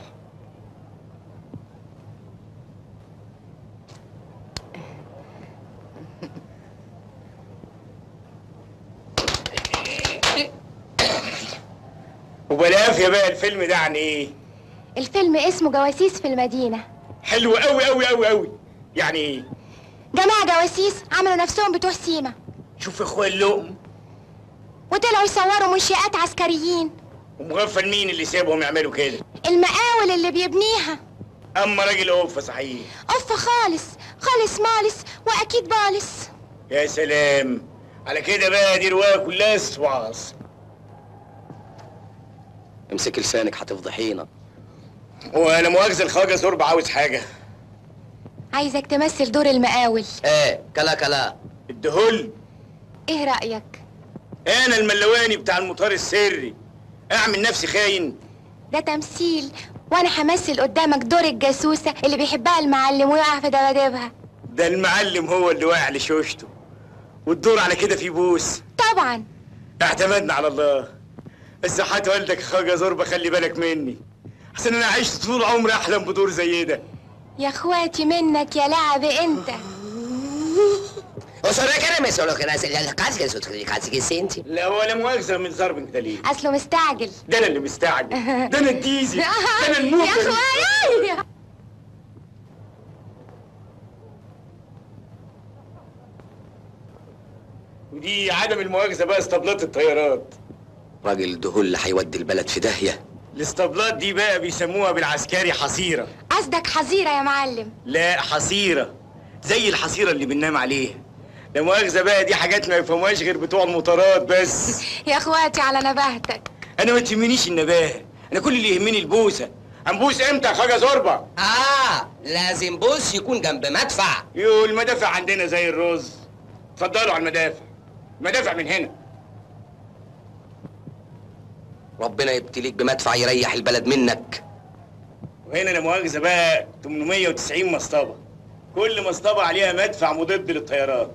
وبالعافيه بقى. الفيلم ده عن ايه؟ الفيلم اسمه جواسيس في المدينه. حلو قوي قوي قوي قوي. يعني ايه؟ جماعه جواسيس عملوا نفسهم بتوع سيما، شوف اخويا اللقم، وطلعوا يصوروا منشئات عسكريين. ومغفل مين اللي سابهم يعملوا كده؟ المقاول اللي بيبنيها. اما راجل قفه صحيح، قفه خالص خالص مالس واكيد بالص. يا سلام، على كده بقى دي روايه كلها سواس. امسك لسانك هتفضحينا. وانا مؤاخذه الخواجه زرب عاوز حاجه. عايزك تمثل دور المقاول. ايه كلا كلا الدهل. ايه رايك؟ انا الملواني بتاع المطار السري اعمل نفسي خاين؟ ده تمثيل، وانا همثل قدامك دور الجاسوسه اللي بيحبها المعلم ويقع في دبادبها. ده المعلم هو اللي واقع لشوشته، والدور على كده فيه بوس. طبعا اعتمدنا على الله. الصحات والدك يا خواجه زربه، خلي بالك مني احسن، انا عشت طول عمري احلم بدور زي ده. يا اخواتي منك يا لعب انت. لا هو انا مؤاخذه من ضرب كده ليه؟ اصله مستعجل. ده انا اللي مستعجل، ده انا الديزي، ده انا الموت. يا اخويا ودي عدم المؤاخذه بقى اسطبلات الطيارات. راجل دهل هيودي البلد في داهيه. الاسطبلات دي بقى بيسموها بالعسكري حصيره. قصدك حصيره يا معلم؟ لا حصيره زي الحصيره اللي بننام عليها. لا مؤاخذه بقى، دي حاجات ما يفهموهاش غير بتوع المطارات بس. يا اخواتي على نباهتك. انا ما تهمنيش النباهه، انا كل اللي يهمني البوسه. هنبوس امتى يا خواجه زربه؟ اه لازم بوس يكون جنب مدفع. يو المدافع عندنا زي الرز. اتفضلوا على المدافع. المدافع من هنا. ربنا يبتليك بمدفع يريح البلد منك. وهنا لا مؤاخذه بقى ثمانمائة وتسعين مصطبه، كل مصطبه عليها مدفع مضاد للطيارات.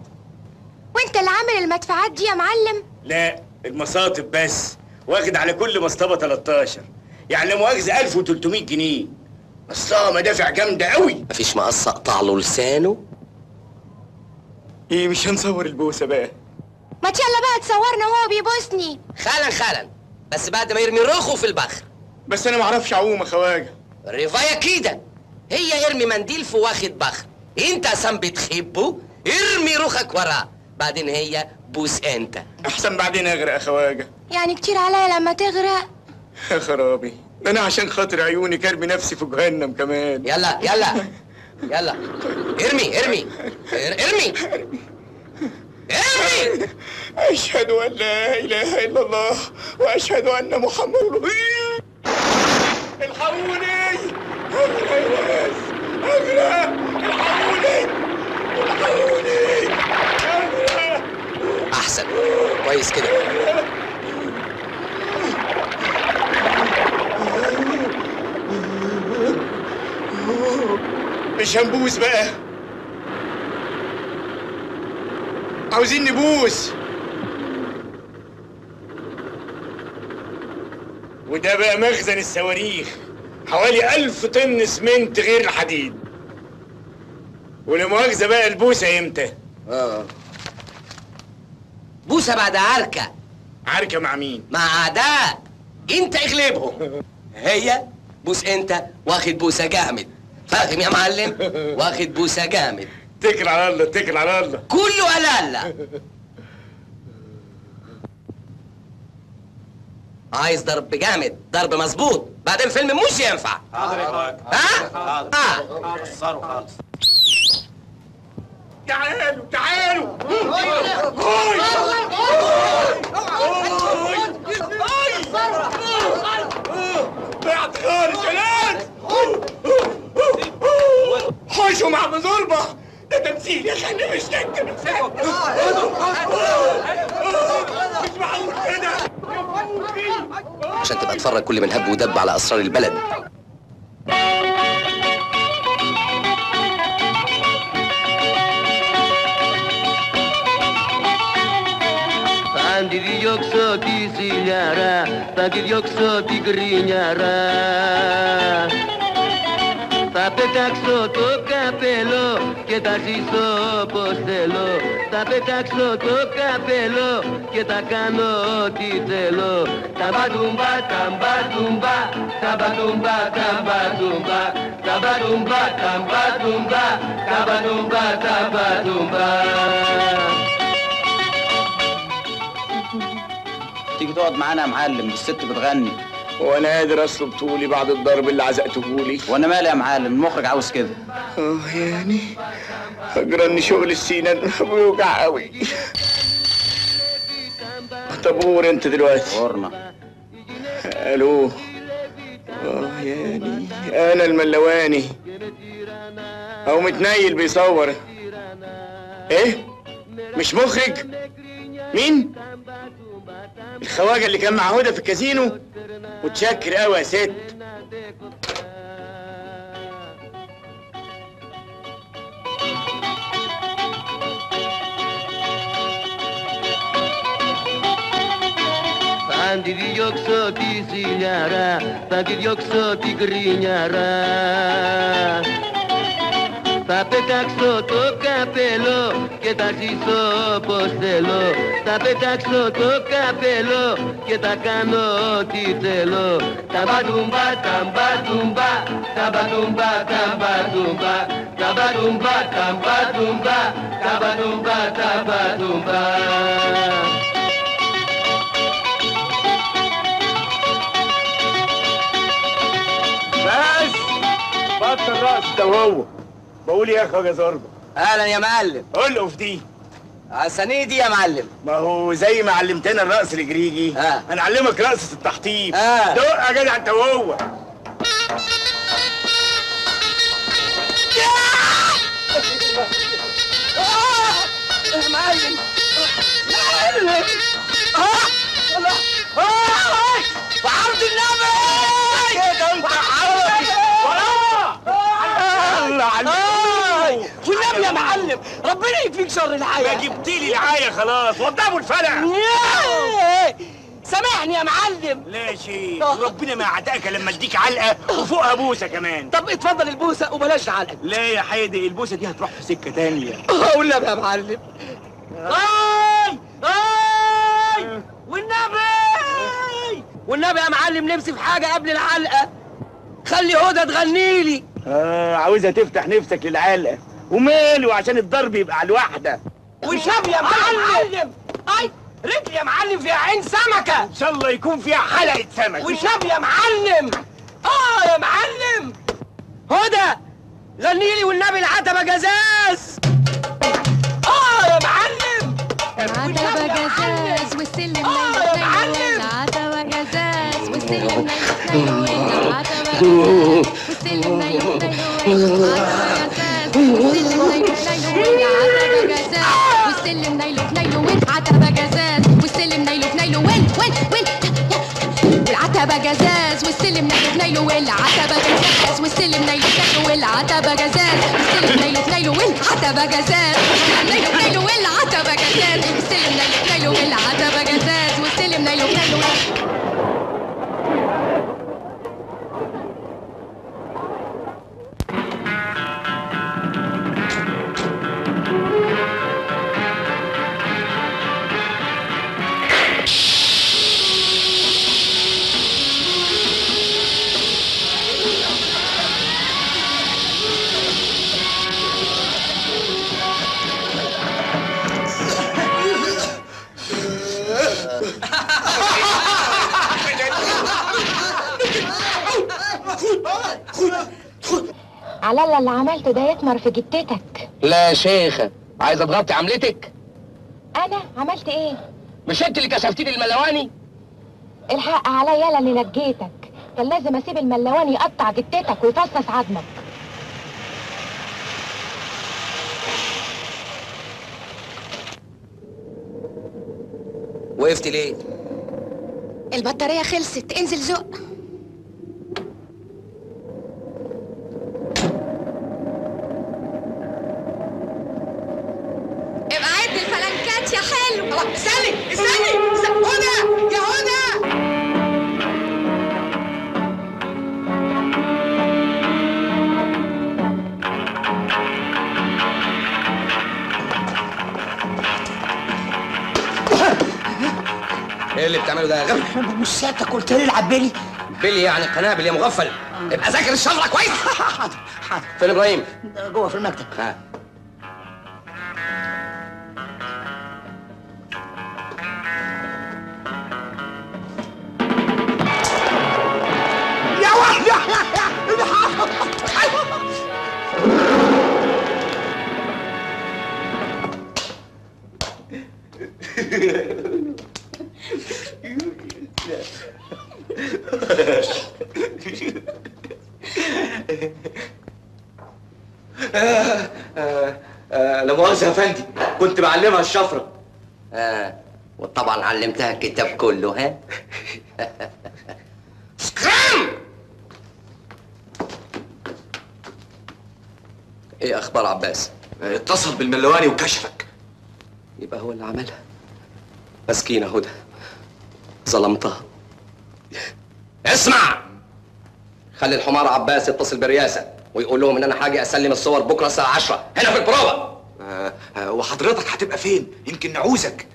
وانت اللي عامل المدفعات دي يا معلم؟ لا المصاطب بس، واخد على كل مصطبه ثلاثة عشر، يعني لا مؤاخذه ألف وثلاثمائة جنيه. اصلها مدافع جامده قوي. مفيش مقص اقطع له لسانه. ايه مش هنصور البوسه بقى؟ ما تيلا بقى تصورنا وهو بيبوسني. خلا خلا بس بعد ما يرمي رخو في البحر. بس انا معرفش اعوم يا خواجه. الرفايه كده هي ارمي منديل في واخد بخر، انت سام بتحبه ارمي روخك وراه، بعدين هي بوس انت. احسن بعدين اغرق يا خواجه. يعني كتير عليا لما تغرق؟ يا خرابي، ده انا عشان خاطر عيوني كرمي نفسي في جهنم كمان. يلا يلا يلا ارمي ارمي ارمي ارمي. اشهد ان لا اله الا الله واشهد ان محمد. الحقوني اغرق يا ناس، اغرق، الحقوني الحقوني اغرق. احسن كويس كده. مش هنبوس بقى، عاوزين نبوس. وده بقى مخزن الصواريخ، حوالي ألف طن اسمنت غير الحديد. ولمؤاخذة بقى البوسة امتى؟ اه بوسة بعد عركة. عركة مع مين؟ مع أعداء، أنت اغلبهم. هي بوس أنت واخد بوسة جامد، فاهم يا معلم؟ واخد بوسة جامد. اتكل على الله، اتكل على الله، كله على الله. عايز ضرب جامد، ضرب مظبوط، بعد الفيلم مش ينفع. حاضر يا خواجه. ها؟ اه قصروا خالص. تعالوا تعالوا. بعت خالص خلاص. حوشوا مع ابو زربه، ده تمثيل يا خلي مش دك من ساعه. مش معقول كده. عشان تبقى تفرج كل من هب ودب على أسرار البلد. Andiri yoksa dizilara, fakir yoksa bir grinara. Tapetaxo, toca pelo, que tá giso postelo. Tapetaxo, toca pelo, que tá cano titelo. Tabatumba, tambatumba, tabatumba, tambatumba, tabatumba, tambatumba, tabatumba, tambatumba. تيجي تقعد معانا يا معلم، الست بتغني. وانا قادر اصلب طولي بعد الضرب اللي عزقتهولي. وانا مالي يا معلم، المخرج عاوز كده. اه يعني هجرني شغل السينان بيوجع قوي. طابور انت دلوقتي غورنا. الو. اه يعني انا الملواني اهو متنيل بيصور. ايه مش مخرج؟ مين؟ الخواجه اللي كان مع هدى في الكازينو؟ متشكر قوي يا ست. عندي ديوكسو دي سينارا، عندي ديوكسو دي جرينارا. Tapetaxo, toca pelo, que tá giso postelo. Tapetaxo, toca pelo, que tá cano titelo. Tabatumba, tambatumba, tabatumba, tambatumba, tabatumba, tambatumba, tabatumba, tambatumba. بس بطل الرقص ده وهو بقول يا اخويا زربه. اهلا يا معلم. القف دي عسانيه دي يا معلم. ما هو زي ما علمتنا الرقص الجريجي آه. هنعلمك رقصه التحطيب. آه. دق يا جدع انت وهو. يا معلم بعرض النبي كده انت حرك الله عليك. والنبي يا معلم ربنا يكفيك شر العايه. ما جبتلي العايه خلاص وضبوا الفلع. سامحني يا معلم. لا شيء، ربنا ما يعتقك لما اديك علقه وفوقها بوسه كمان. طب اتفضل البوسه وبلاش العلقه. لا يا حيدي البوسه دي هتروح في سكه ثانيه. والنبي يا معلم. اي اي والنبي والنبي يا معلم نمسك في حاجه قبل العلقه. خلي هدى تغني لي. اه عاوزها تفتح نفسك للعلقه. وماله عشان الضرب يبقى على الواحده. وشاب يا معلم. اي رجل يا معلم فيها عين سمكه. ان شاء الله يكون فيها حلقه سمك. وشاب يا معلم. اه يا معلم. هدى غني لي والنبي العتبه جزاز. اه يا معلم. العتبه جزاز والسلم نايله ونايله. العتبه جزاز والسلم نايله ونايله. العتبه جزاز والسلم نايله ونايله. والسلم نايله نايله والعتبه جزاز. والسلم نايله نايله والعتبه جزاز. والسلم نايله نايله وين وين وين والعتبه جزاز. والسلم نايله نايله والعتبه جزاز. والسلم نايله نايله والعتبه جزاز. والسلم نايله نايله والعتبه جزاز. والسلم نايله نايله والعتبه جزاز. والسلم نايله نايله والعتبه جزاز. والسلم نايله نايله. على اللي عملته ده يتمر في جتتك. لا يا شيخه، عايزه تغطي عملتك. انا عملت ايه؟ مش انت اللي كشفتيني الملواني؟ الحق عليا انا اللي نجيتك، كان لازم اسيب الملواني يقطع جتتك ويفصص عظمك. وقفت ليه؟ البطاريه خلصت، انزل زق. يا حلو استني استني هدى يا هدى. ايه اللي بتعمله ده يا غبي؟ انا مش ساعتك قلت لي العب بيلي بيلي يعني قنابل يا مغفل. ابقى ذاكر الشجره كويس. حاضر حاضر. فين ابراهيم؟ جوه في المكتب. ها يا واد يا لا مؤاخذة يا فندم، كنت بعلمها الشفرة. اه وطبعا علمتها الكتاب كله. ها سكرام. ايه اخبار عباس؟ اتصل بالملواني وكشفك. يبقى هو اللي عملها. مسكينة هدى ظلمتها. اسمع، خلي الحمار عباس يتصل بالرئاسة ويقول لهم ان انا حاجة اسلم الصور بكره الساعة عشرة هنا في البروفة. آه آه وحضرتك هتبقى فين؟ يمكن نعوزك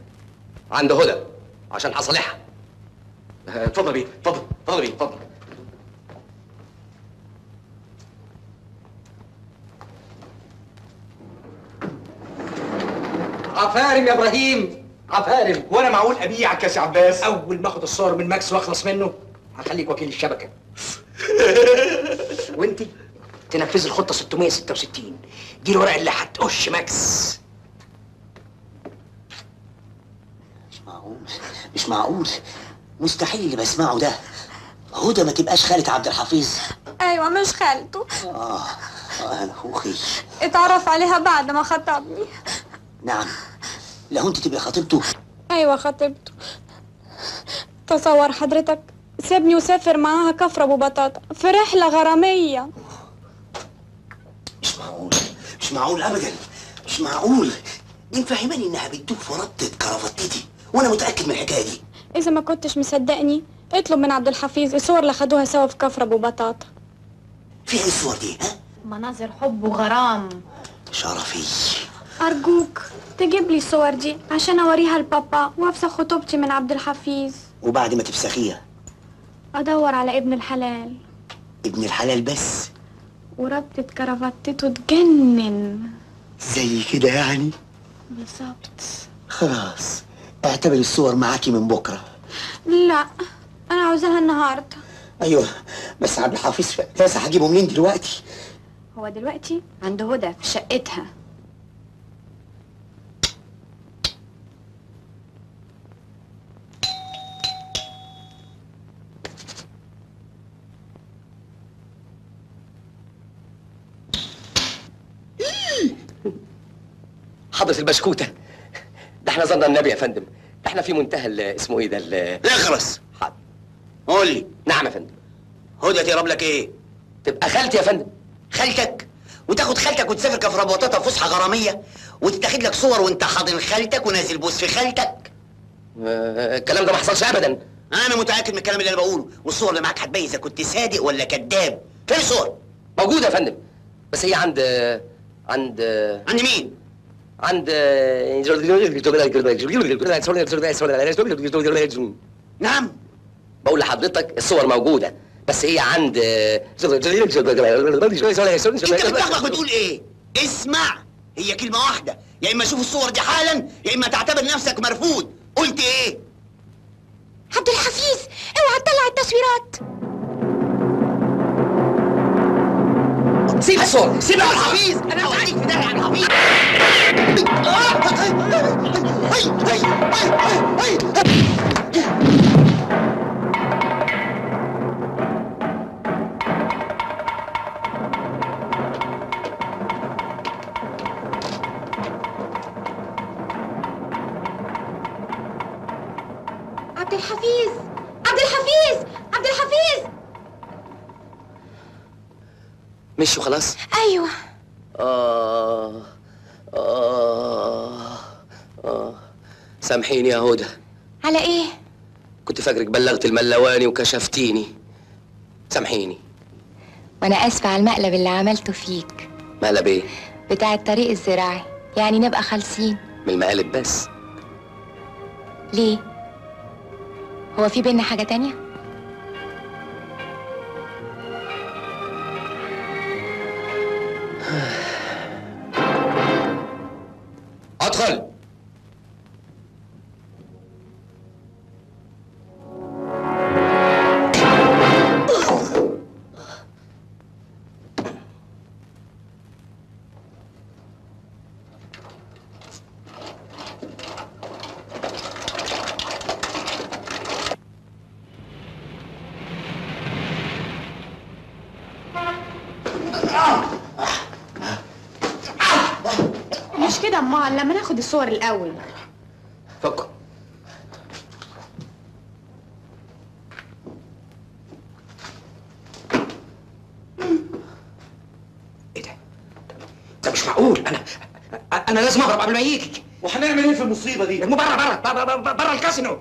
عند هدى عشان هصالحها. اتفضل آه بيه، اتفضل اتفضل بيه، اتفضل. عفارم يا ابراهيم، عفارم. وانا معقول ابيعك يا سي عباس؟ اول ما اخد الصور من ماكس واخلص منه هخليك وكيل الشبكه. وانتي تنفذي الخطه ستمية ستة وستين دي، الورقه اللي هتقش ماكس. مش معقول، مش معقول، مستحيل اللي بسمعه ده. هدى ما تبقاش خالة عبد الحفيظ. ايوه مش خالته. اه اه انا اخوخي. اتعرف عليها بعد ما خطبني. نعم، لو انت تبقى خطيبته. ايوه خطيبته. تصور حضرتك سابني وسافر معاها كفر ابو بطاطا في رحله غراميه. مش معقول، مش معقول ابدا، مش معقول. دي مفهماني انها بتدوب في ربطه كرافتتي وانا متاكد من الحكايه دي. اذا ما كنتش مصدقني اطلب من عبد الحفيظ الصور اللي خدوها سوا في كفر ابو بطاطا. في ايه الصور دي؟ ها؟ مناظر حب وغرام. شرفي أرجوك تجيب لي الصور دي عشان أوريها لبابا وأفسخ خطوبتي من عبد الحفيظ. وبعد ما تفسخيها أدور على ابن الحلال. ابن الحلال بس؟ وربطة كرافتته تجنن زي كده يعني؟ بالظبط. خلاص اعتبر الصور معاكي من بكرة. لا أنا عاوزاها النهاردة. أيوه بس عبد الحفيظ فاسح، هجيبه منين دلوقتي؟ هو دلوقتي عند هدى في شقتها. حضرة البشكوتة، ده احنا ظننا النبي يا فندم، ده احنا في منتهى اسمه ايه ده ال اخرس. حاضر قول لي. نعم يا فندم. هدى تقرب لك ايه؟ تبقى خالتي يا فندم. خالتك؟ وتاخد خالتك وتسافر كفر ابو بطاطا في فسحه غراميه وتتاخد لك صور وانت حاضن خالتك ونازل بوس في خالتك؟ آه الكلام ده ما حصلش ابدا. انا متاكد من الكلام اللي انا بقوله، والصور اللي معاك هتبين اذا كنت صادق ولا كذاب. فين الصور؟ موجوده يا فندم، بس هي عند عند عند مين؟ عند نعم بقول لحضرتك الصور موجوده، بس هي عند. انت بتلخبط وتقول ايه؟ اسمع، هي كلمه واحده، يا اما شوف الصور دي حالا يا اما تعتبر نفسك مرفوض. قلت ايه؟ عبد الحفيظ اوعى تطلع التصويرات. سيب الصور، سيب يا حفيظ، انا هوديك في داهيه يا حفيظ. عبد الحفيظ، عبد الحفيظ، عبد الحفيظ. مشوا خلاص؟ ايوه. آه آه آه سامحيني يا هدى. على إيه؟ كنت فاكرك بلغت الملواني وكشفتيني. سامحيني. وأنا آسفة على المقلب اللي عملته فيك. مقلب إيه؟ بتاع الطريق الزراعي، يعني نبقى خالصين. من المقالب بس. ليه؟ هو في بينا حاجة تانية؟ أدخل. لما ناخد الصور الاول. فكوا ايه ده؟ ده مش معقول. انا انا لازم اهرب قبل ما يجي. وهنعمل ايه في المصيبه دي؟ مو بره بره بره الكاسينو.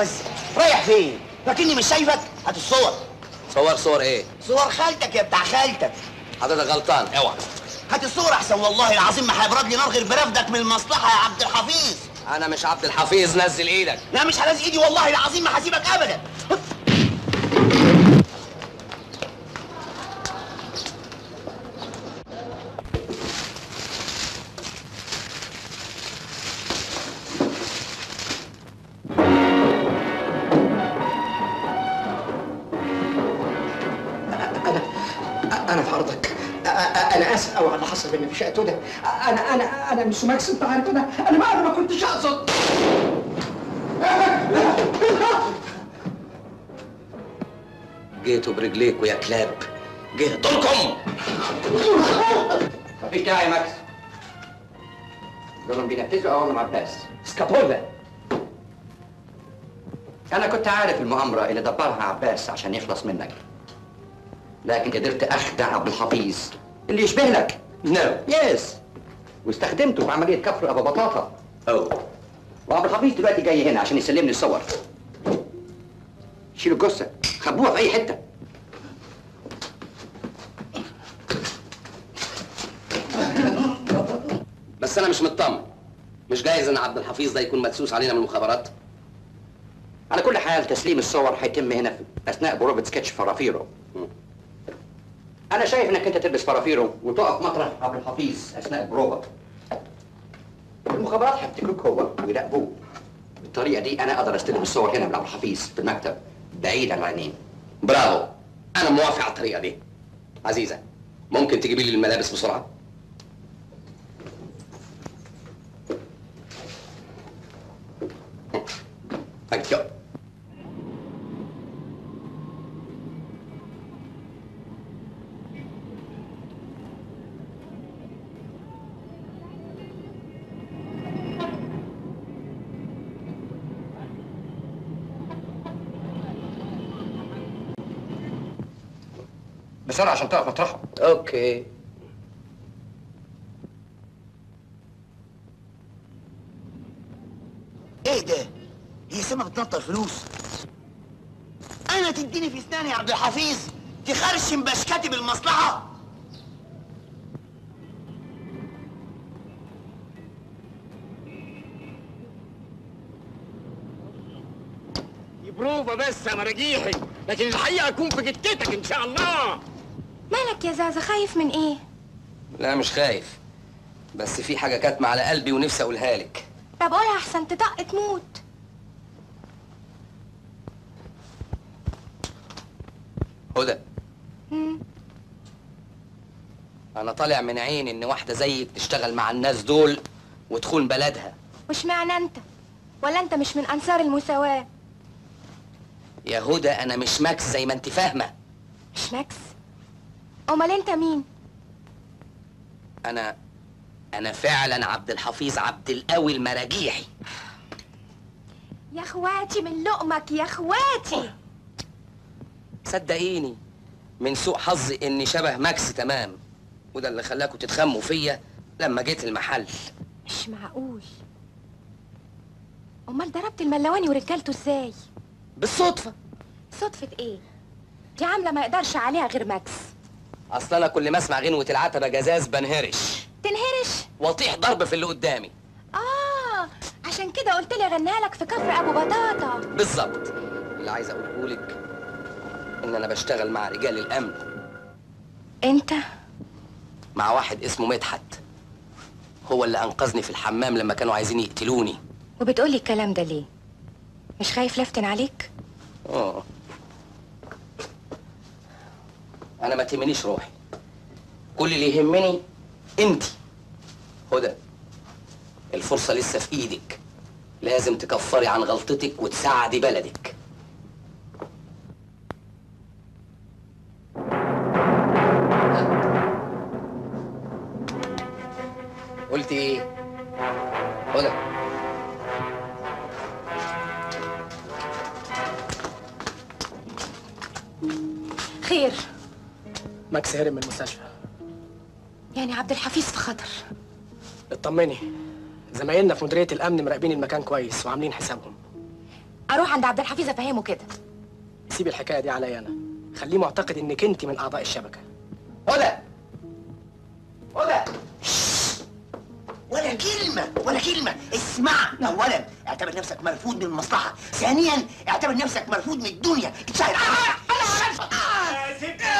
بس رايح فين؟ لكني مش شايفك. هات الصور. صور صور ايه؟ صور خالتك يا بتاع خالتك. حضرتك غلطان. اوعى هات الصور احسن. والله العظيم ما هيبرد لي نار غير برفدك من المصلحه يا عبد الحفيظ. انا مش عبد الحفيظ. نزل ايدك. لا مش هنزل ايدي والله العظيم، ما هسيبك ابدا. اللي مش ده. انا انا انا مش ماكس. انت عارف انا انا ما انا ما كنتش اقصد. جيتوا برجليكوا يا كلاب. جيتوا لكم. مفيش داعي يا ماكس. دول بينفذوا اوامر عباس. سكابولا. انا كنت عارف المؤامره اللي دبرها عباس عشان يخلص منك، لكن قدرت اخدع عبد الحفيظ اللي يشبه لك. نو يس، واستخدمته في عمليه كفر ابو بطاطا. او وعبد الحفيظ دلوقتي جاي هنا عشان يسلمني الصور. شيلوا الجثه، خبوها في اي حته. بس انا مش مطمن. مش جايز ان عبد الحفيظ ده يكون مدسوس علينا من المخابرات. على كل حال تسليم الصور هيتم هنا في اثناء بروفه سكتش فرافيرو. أنا شايف إنك أنت تلبس فرافيرو وتقف مطرح عبد الحفيظ أثناء البروفة. المخابرات هيفتكروك هو ويراقبوه. بالطريقة دي أنا أقدر أستلم الصور هنا من عبد الحفيظ في المكتب بعيد عن العينين. برافو، أنا موافق على الطريقة دي. عزيزة، ممكن تجيبي لي الملابس بسرعة؟ أكيد. بسرعة عشان تقف مطرحها. اوكي. ايه ده؟ هي سما بتنطر فلوس؟ انا تديني في اسناني يا عبد الحفيظ؟ تخرشم بشكاتي بالمصلحة؟ بروفة بس يا مراجيحي، لكن الحقيقة اكون في جتتك ان شاء الله. مالك يا زازا؟ خايف من ايه؟ لا مش خايف، بس في حاجة كاتمة على قلبي ونفسي اقولها لك. طب قولها احسن تطق تموت. هدى، انا طالع من عيني ان واحدة زيك تشتغل مع الناس دول وتخون بلدها. وش معنى انت؟ ولا انت مش من انصار المساواة؟ يا هدى انا مش ماكس زي ما انت فاهمة. مش ماكس؟ امال انت مين؟ انا انا فعلا عبد الحفيظ عبد القوي المراجيحي. يا اخواتي من لقمك يا اخواتي. صدقيني من سوء حظي اني شبه ماكس تمام، وده اللي خلاكم تتخموا فيا لما جيت المحل. مش معقول. امال ضربت الملواني ورجالته ازاي؟ بالصدفه. صدفه ايه؟ دي عامله ما يقدرش عليها غير ماكس. اصل انا كل ما اسمع غنوه العتبه جزاز بنهرش. تنهرش؟ واطيح ضرب في اللي قدامي. اه عشان كده قلت لي اغنيها لك في كفر ابو بطاطا. بالظبط. اللي عايز اقوله لك ان انا بشتغل مع رجال الامن. انت؟ مع واحد اسمه مدحت. هو اللي انقذني في الحمام لما كانوا عايزين يقتلوني. وبتقولي الكلام ده ليه؟ مش خايف لفتن عليك؟ اه انا ما تهمنيش روحي، كل اللي يهمني انتي. هدى، الفرصه لسه في ايدك، لازم تكفري عن غلطتك وتساعدي بلدك. قلت ايه؟ هدى خير؟ ماكس هرب من المستشفى. يعني عبد الحفيظ في خطر؟ اطمني، زمايلنا في مديرية الأمن مراقبين المكان كويس وعاملين حسابهم. أروح عند عبد الحفيظ أفهمه كده؟ سيب الحكاية دي عليا أنا، خليه معتقد إنك أنت من أعضاء الشبكة. هدى هدى ولا كلمة ولا كلمة، اسمع. أولاً اعتبر نفسك مرفوض من المصلحة، ثانياً اعتبر نفسك مرفوض من الدنيا، اتشهر عليك.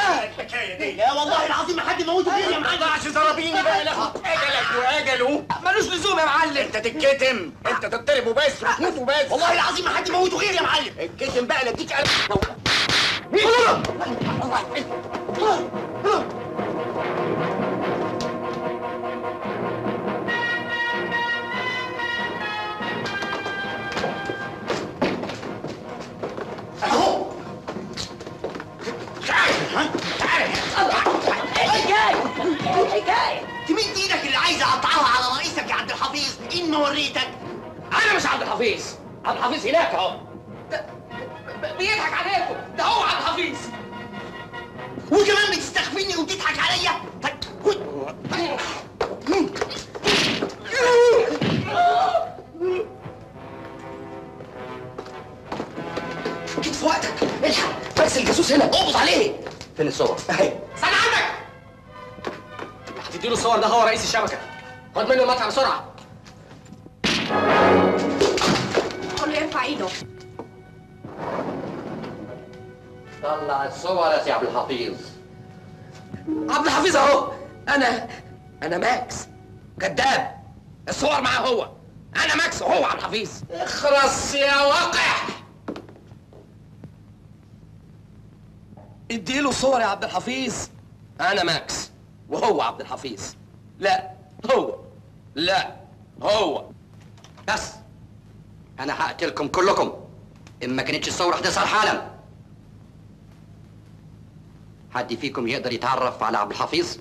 الحكايه دي لا والله العظيم ما حد موته فيا يا معلم. ما تضيعش زرابيني بقى، له اجلك واجله ملوش لزوم يا معلم. انت تتكتم، انت تتضرب وبس وتموت وبس. والله العظيم ما حد موته غيري يا معلم. اتكتم بقى، لا اديك قلب. الحكايه تمد ايدك اللي عايزه اقطعها على رئيسك يا عبد الحفيظ. ان وريتك انا مش عبد الحفيظ. عبد الحفيظ هناك اهو، بيضحك عليكم. ده هو عبد الحفيظ، وكمان بتستخفيني وبتضحك عليا. كتف وقتك، الحق بس الجاسوس هنا، اقبض عليه. فين الصور؟ اهي. استنى عندك، اديله الصور. ده هو رئيس الشبكه، خد منه المطعم بسرعه. قول له يرفع ايده. طلع الصور يا عبد الحفيظ. عبد الحفيظ اهو. انا انا ماكس كذاب، الصور معاه هو. انا ماكس وهو عبد الحفيظ. اخرس يا وقح. اديله الصور يا عبد الحفيظ. انا ماكس وهو عبد الحفيظ. لا هو، لا هو. بس انا هقتلكم كلكم ان ما كانتش الثوره هتظهر حالا. حد فيكم يقدر يتعرف على عبد الحفيظ؟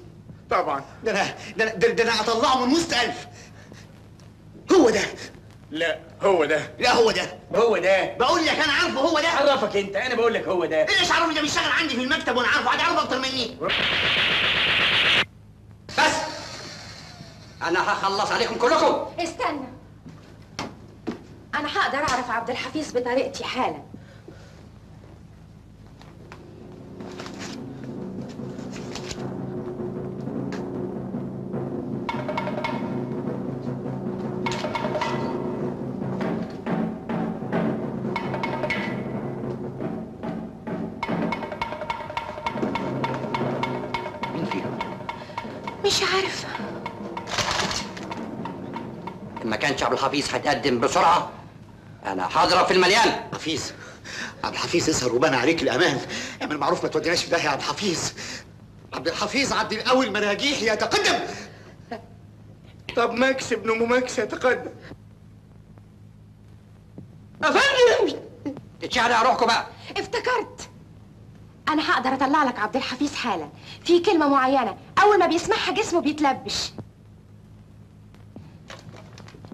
طبعا، ده انا ده, ده, ده انا هطلعه من وسط الف. هو ده. لا هو ده. لا هو ده. هو ده بقول لك انا عارفه. هو ده. عرفك انت، انا بقول لك هو ده. ايه اللي عرفني؟ ده بيشتغل عندي في المكتب وانا عارفه. هتعرفه اكتر مني. بس انا هخلص عليكم كلكم. استنى، انا هقدر اعرف عبد الحفيظ بطريقتي حالا. مش عارفة. إما كانش عبد الحفيظ هتقدم بسرعة أنا هضرب في المليان. حفيظ، عبد الحفيظ اسهر وبنى عليك الأمان. من المعروف ما توديناش في داهية يا عبد الحفيظ. عبد الحفيظ عبد القوي المراجيح يتقدم. طب ماكس ابن أم ماكس يتقدم. أفندم اتشعل على روحكم بقى. افتكرت، أنا هقدر أطلع لك عبد الحفيظ حالا. في كلمة معينة أول ما بيسمعها جسمه بيتلبش.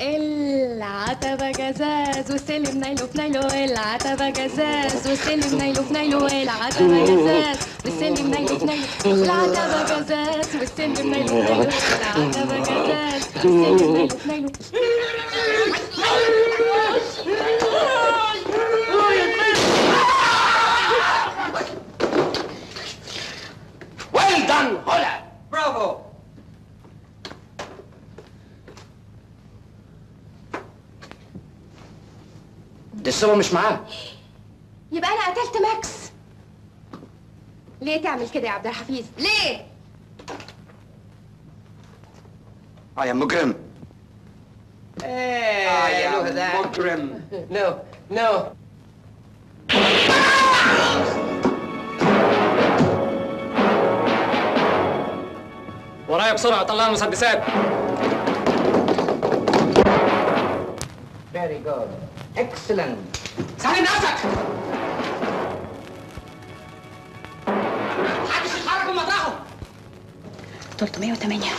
العتبة جزاز وسلم نايله في نايله. العتبة جزاز وسلم نايله في نايله. العتبة جزاز وسلم نايله في نايله. العتبة جزاز وسلم نايله في نايله. العتبة جزاز وسلم نايله في نايله. دي الصور مش معاه. يبقى انا قتلت ماكس. ليه تعمل كده يا عبد الحفيظ؟ ليه؟ اه يا مجرم. ايه اه يا مجرم. نو نو. ورايا بسرعه، طلع المسدسات. Very good. Excellent. سهل نفسك. محدش يتحرك من مطرحه. ثلاثمية وتمانية.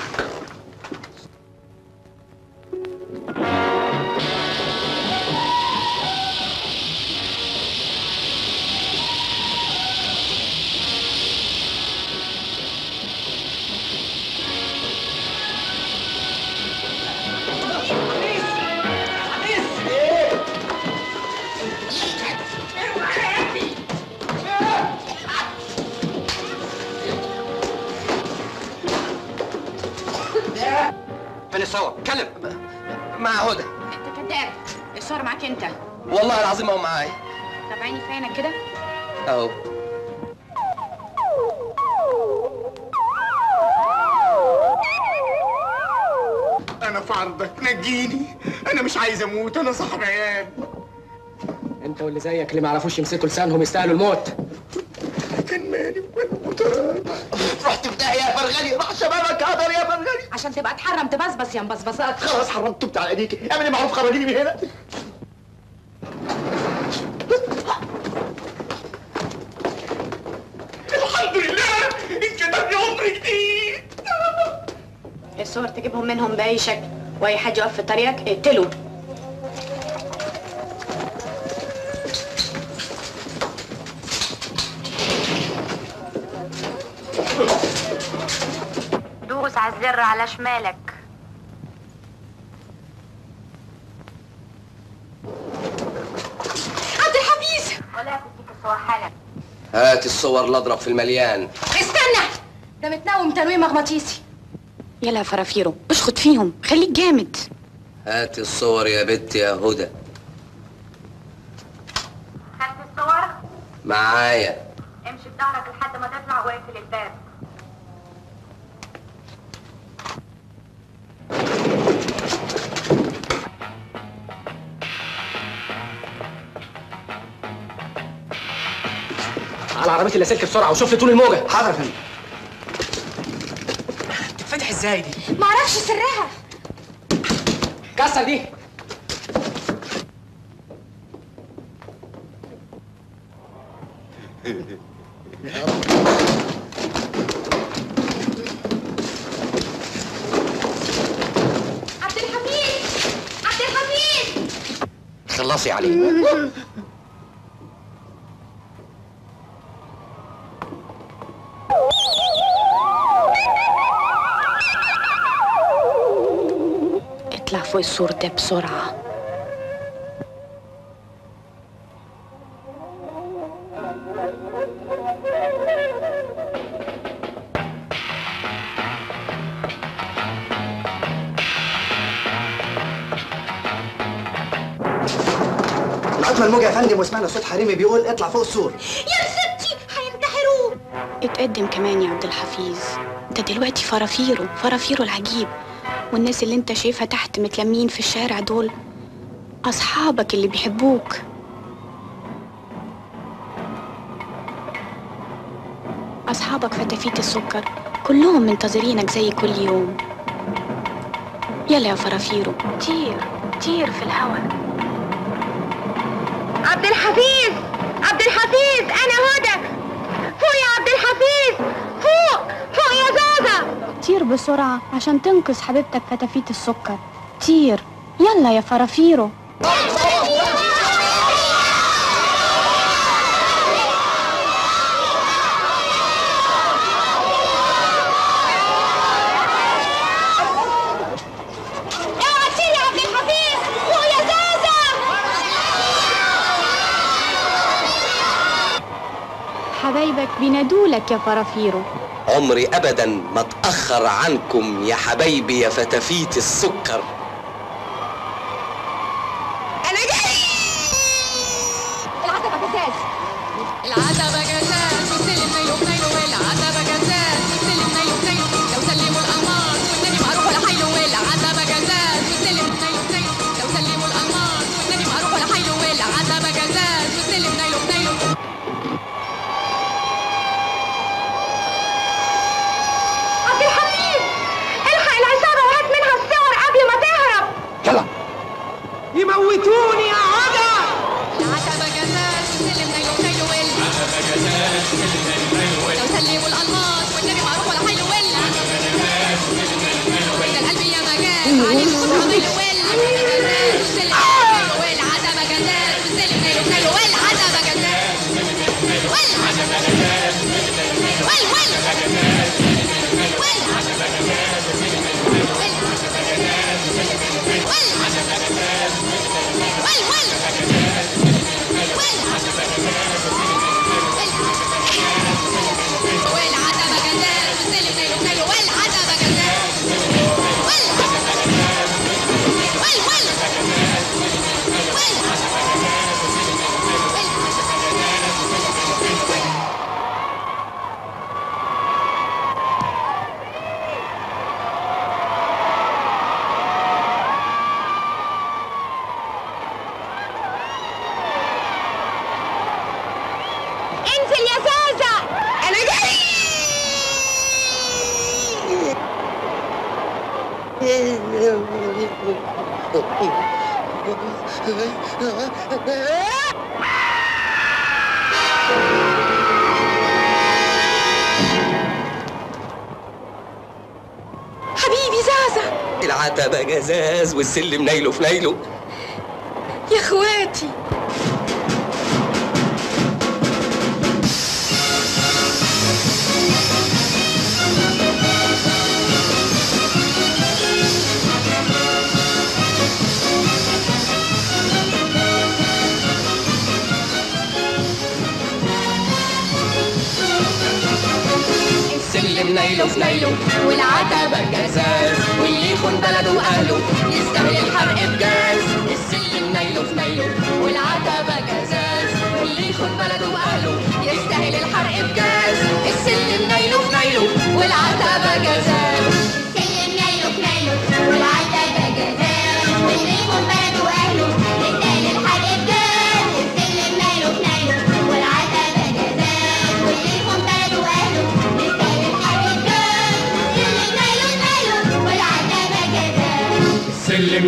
انا صاحب عيال. انت واللي زيك اللي ما يعرفوش يمسكوا لسانهم يستاهلوا الموت. كان مالي ومال الموتى. رحت في داهيه يا برغالي، راح شبابك هدر يا برغالي. عشان تبقى تحرم تبصبص يا مبصبصات. خلاص حرمت، تبت على ايديكي، اعملي معروف خرجيني من هنا. الحمد لله اتكتب لي عمر جديد. الصور تجيبهم منهم باي شكل، واي حد يقف في طريقك اقتله. الزر على شمالك. عبد الحفيظ ولا تديك الصور حالا. هات الصور لاضرب في المليان. استنى، ده متنوم تنويم مغناطيسي. يلا يا فرافيرو اشخط فيهم، خليك جامد. هات الصور يا بت يا هدى. هات الصور معايا. امشي بظهرك لحد ما تطلع واقفل الباب. على عربيه اللاسلكي بسرعه وشوف لي طول الموجه. حاضر يا فندم. بتتفتح ازاي دي؟ معرفش سرها. كسر دي. خلصي عليه. اطلع فوق السور ده بسرعة. الموجة يا فندم، وسمعنا صوت حريمي بيقول اطلع فوق السور. يا ستي هينتحروه. اتقدم كمان يا عبد الحفيظ، ده دلوقتي فرافيرو فرافيرو العجيب، والناس اللي انت شايفها تحت متلمين في الشارع دول اصحابك اللي بيحبوك. اصحابك فتافيت السكر كلهم منتظرينك زي كل يوم. يلا يا فرافيرو طير طير في الهوا. عبد الحفيظ عبد الحفيظ انا هدى. فوق يا عبد الحفيظ، فوق فوق يا زازا. طير بسرعه عشان تنقذ حبيبتك فتافيت السكر. طير يلا يا فرافيرو. حبايبك بينادولك يا فرافيرو. عمري ابدا ما اتاخر عنكم يا حبايبي يا فتافيت السكر. انا جاي. حبيبي زازا، العتبة جزاز والسلم نايله في نايله. يا اخواتي نايله في نايله والعتبة جزاز، واللي يخون بلده واهله يستاهل الحرق بجاز. السلم نايله في نايله والعتبة جزاز، واللي يخون بلده واهله يستاهل الحرق بجاز. السلم نايله في نايله والعتبة جزاز، السلم نايله في نايله والعتبة جزاز، واللي يخون بلده واهله يستاهل الحرق بجاز. السلم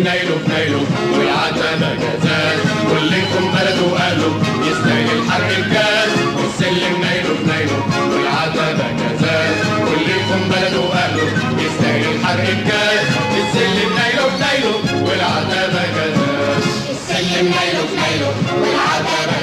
نايله في نايله والعتبة جزاز، واللي يخون بلده واهله السلم نايله في نايله والعتبة جزاز، واللي يخون بلده وأهله يستاهل الحرق بجاز. السلم نايله في نايله والعتبة جزاز، واللي يخون بلده وأهله يستاهل الحرق بجاز. السلم نايله في نايله والعتبة جزاز، السلم نايله في نايله والعتبة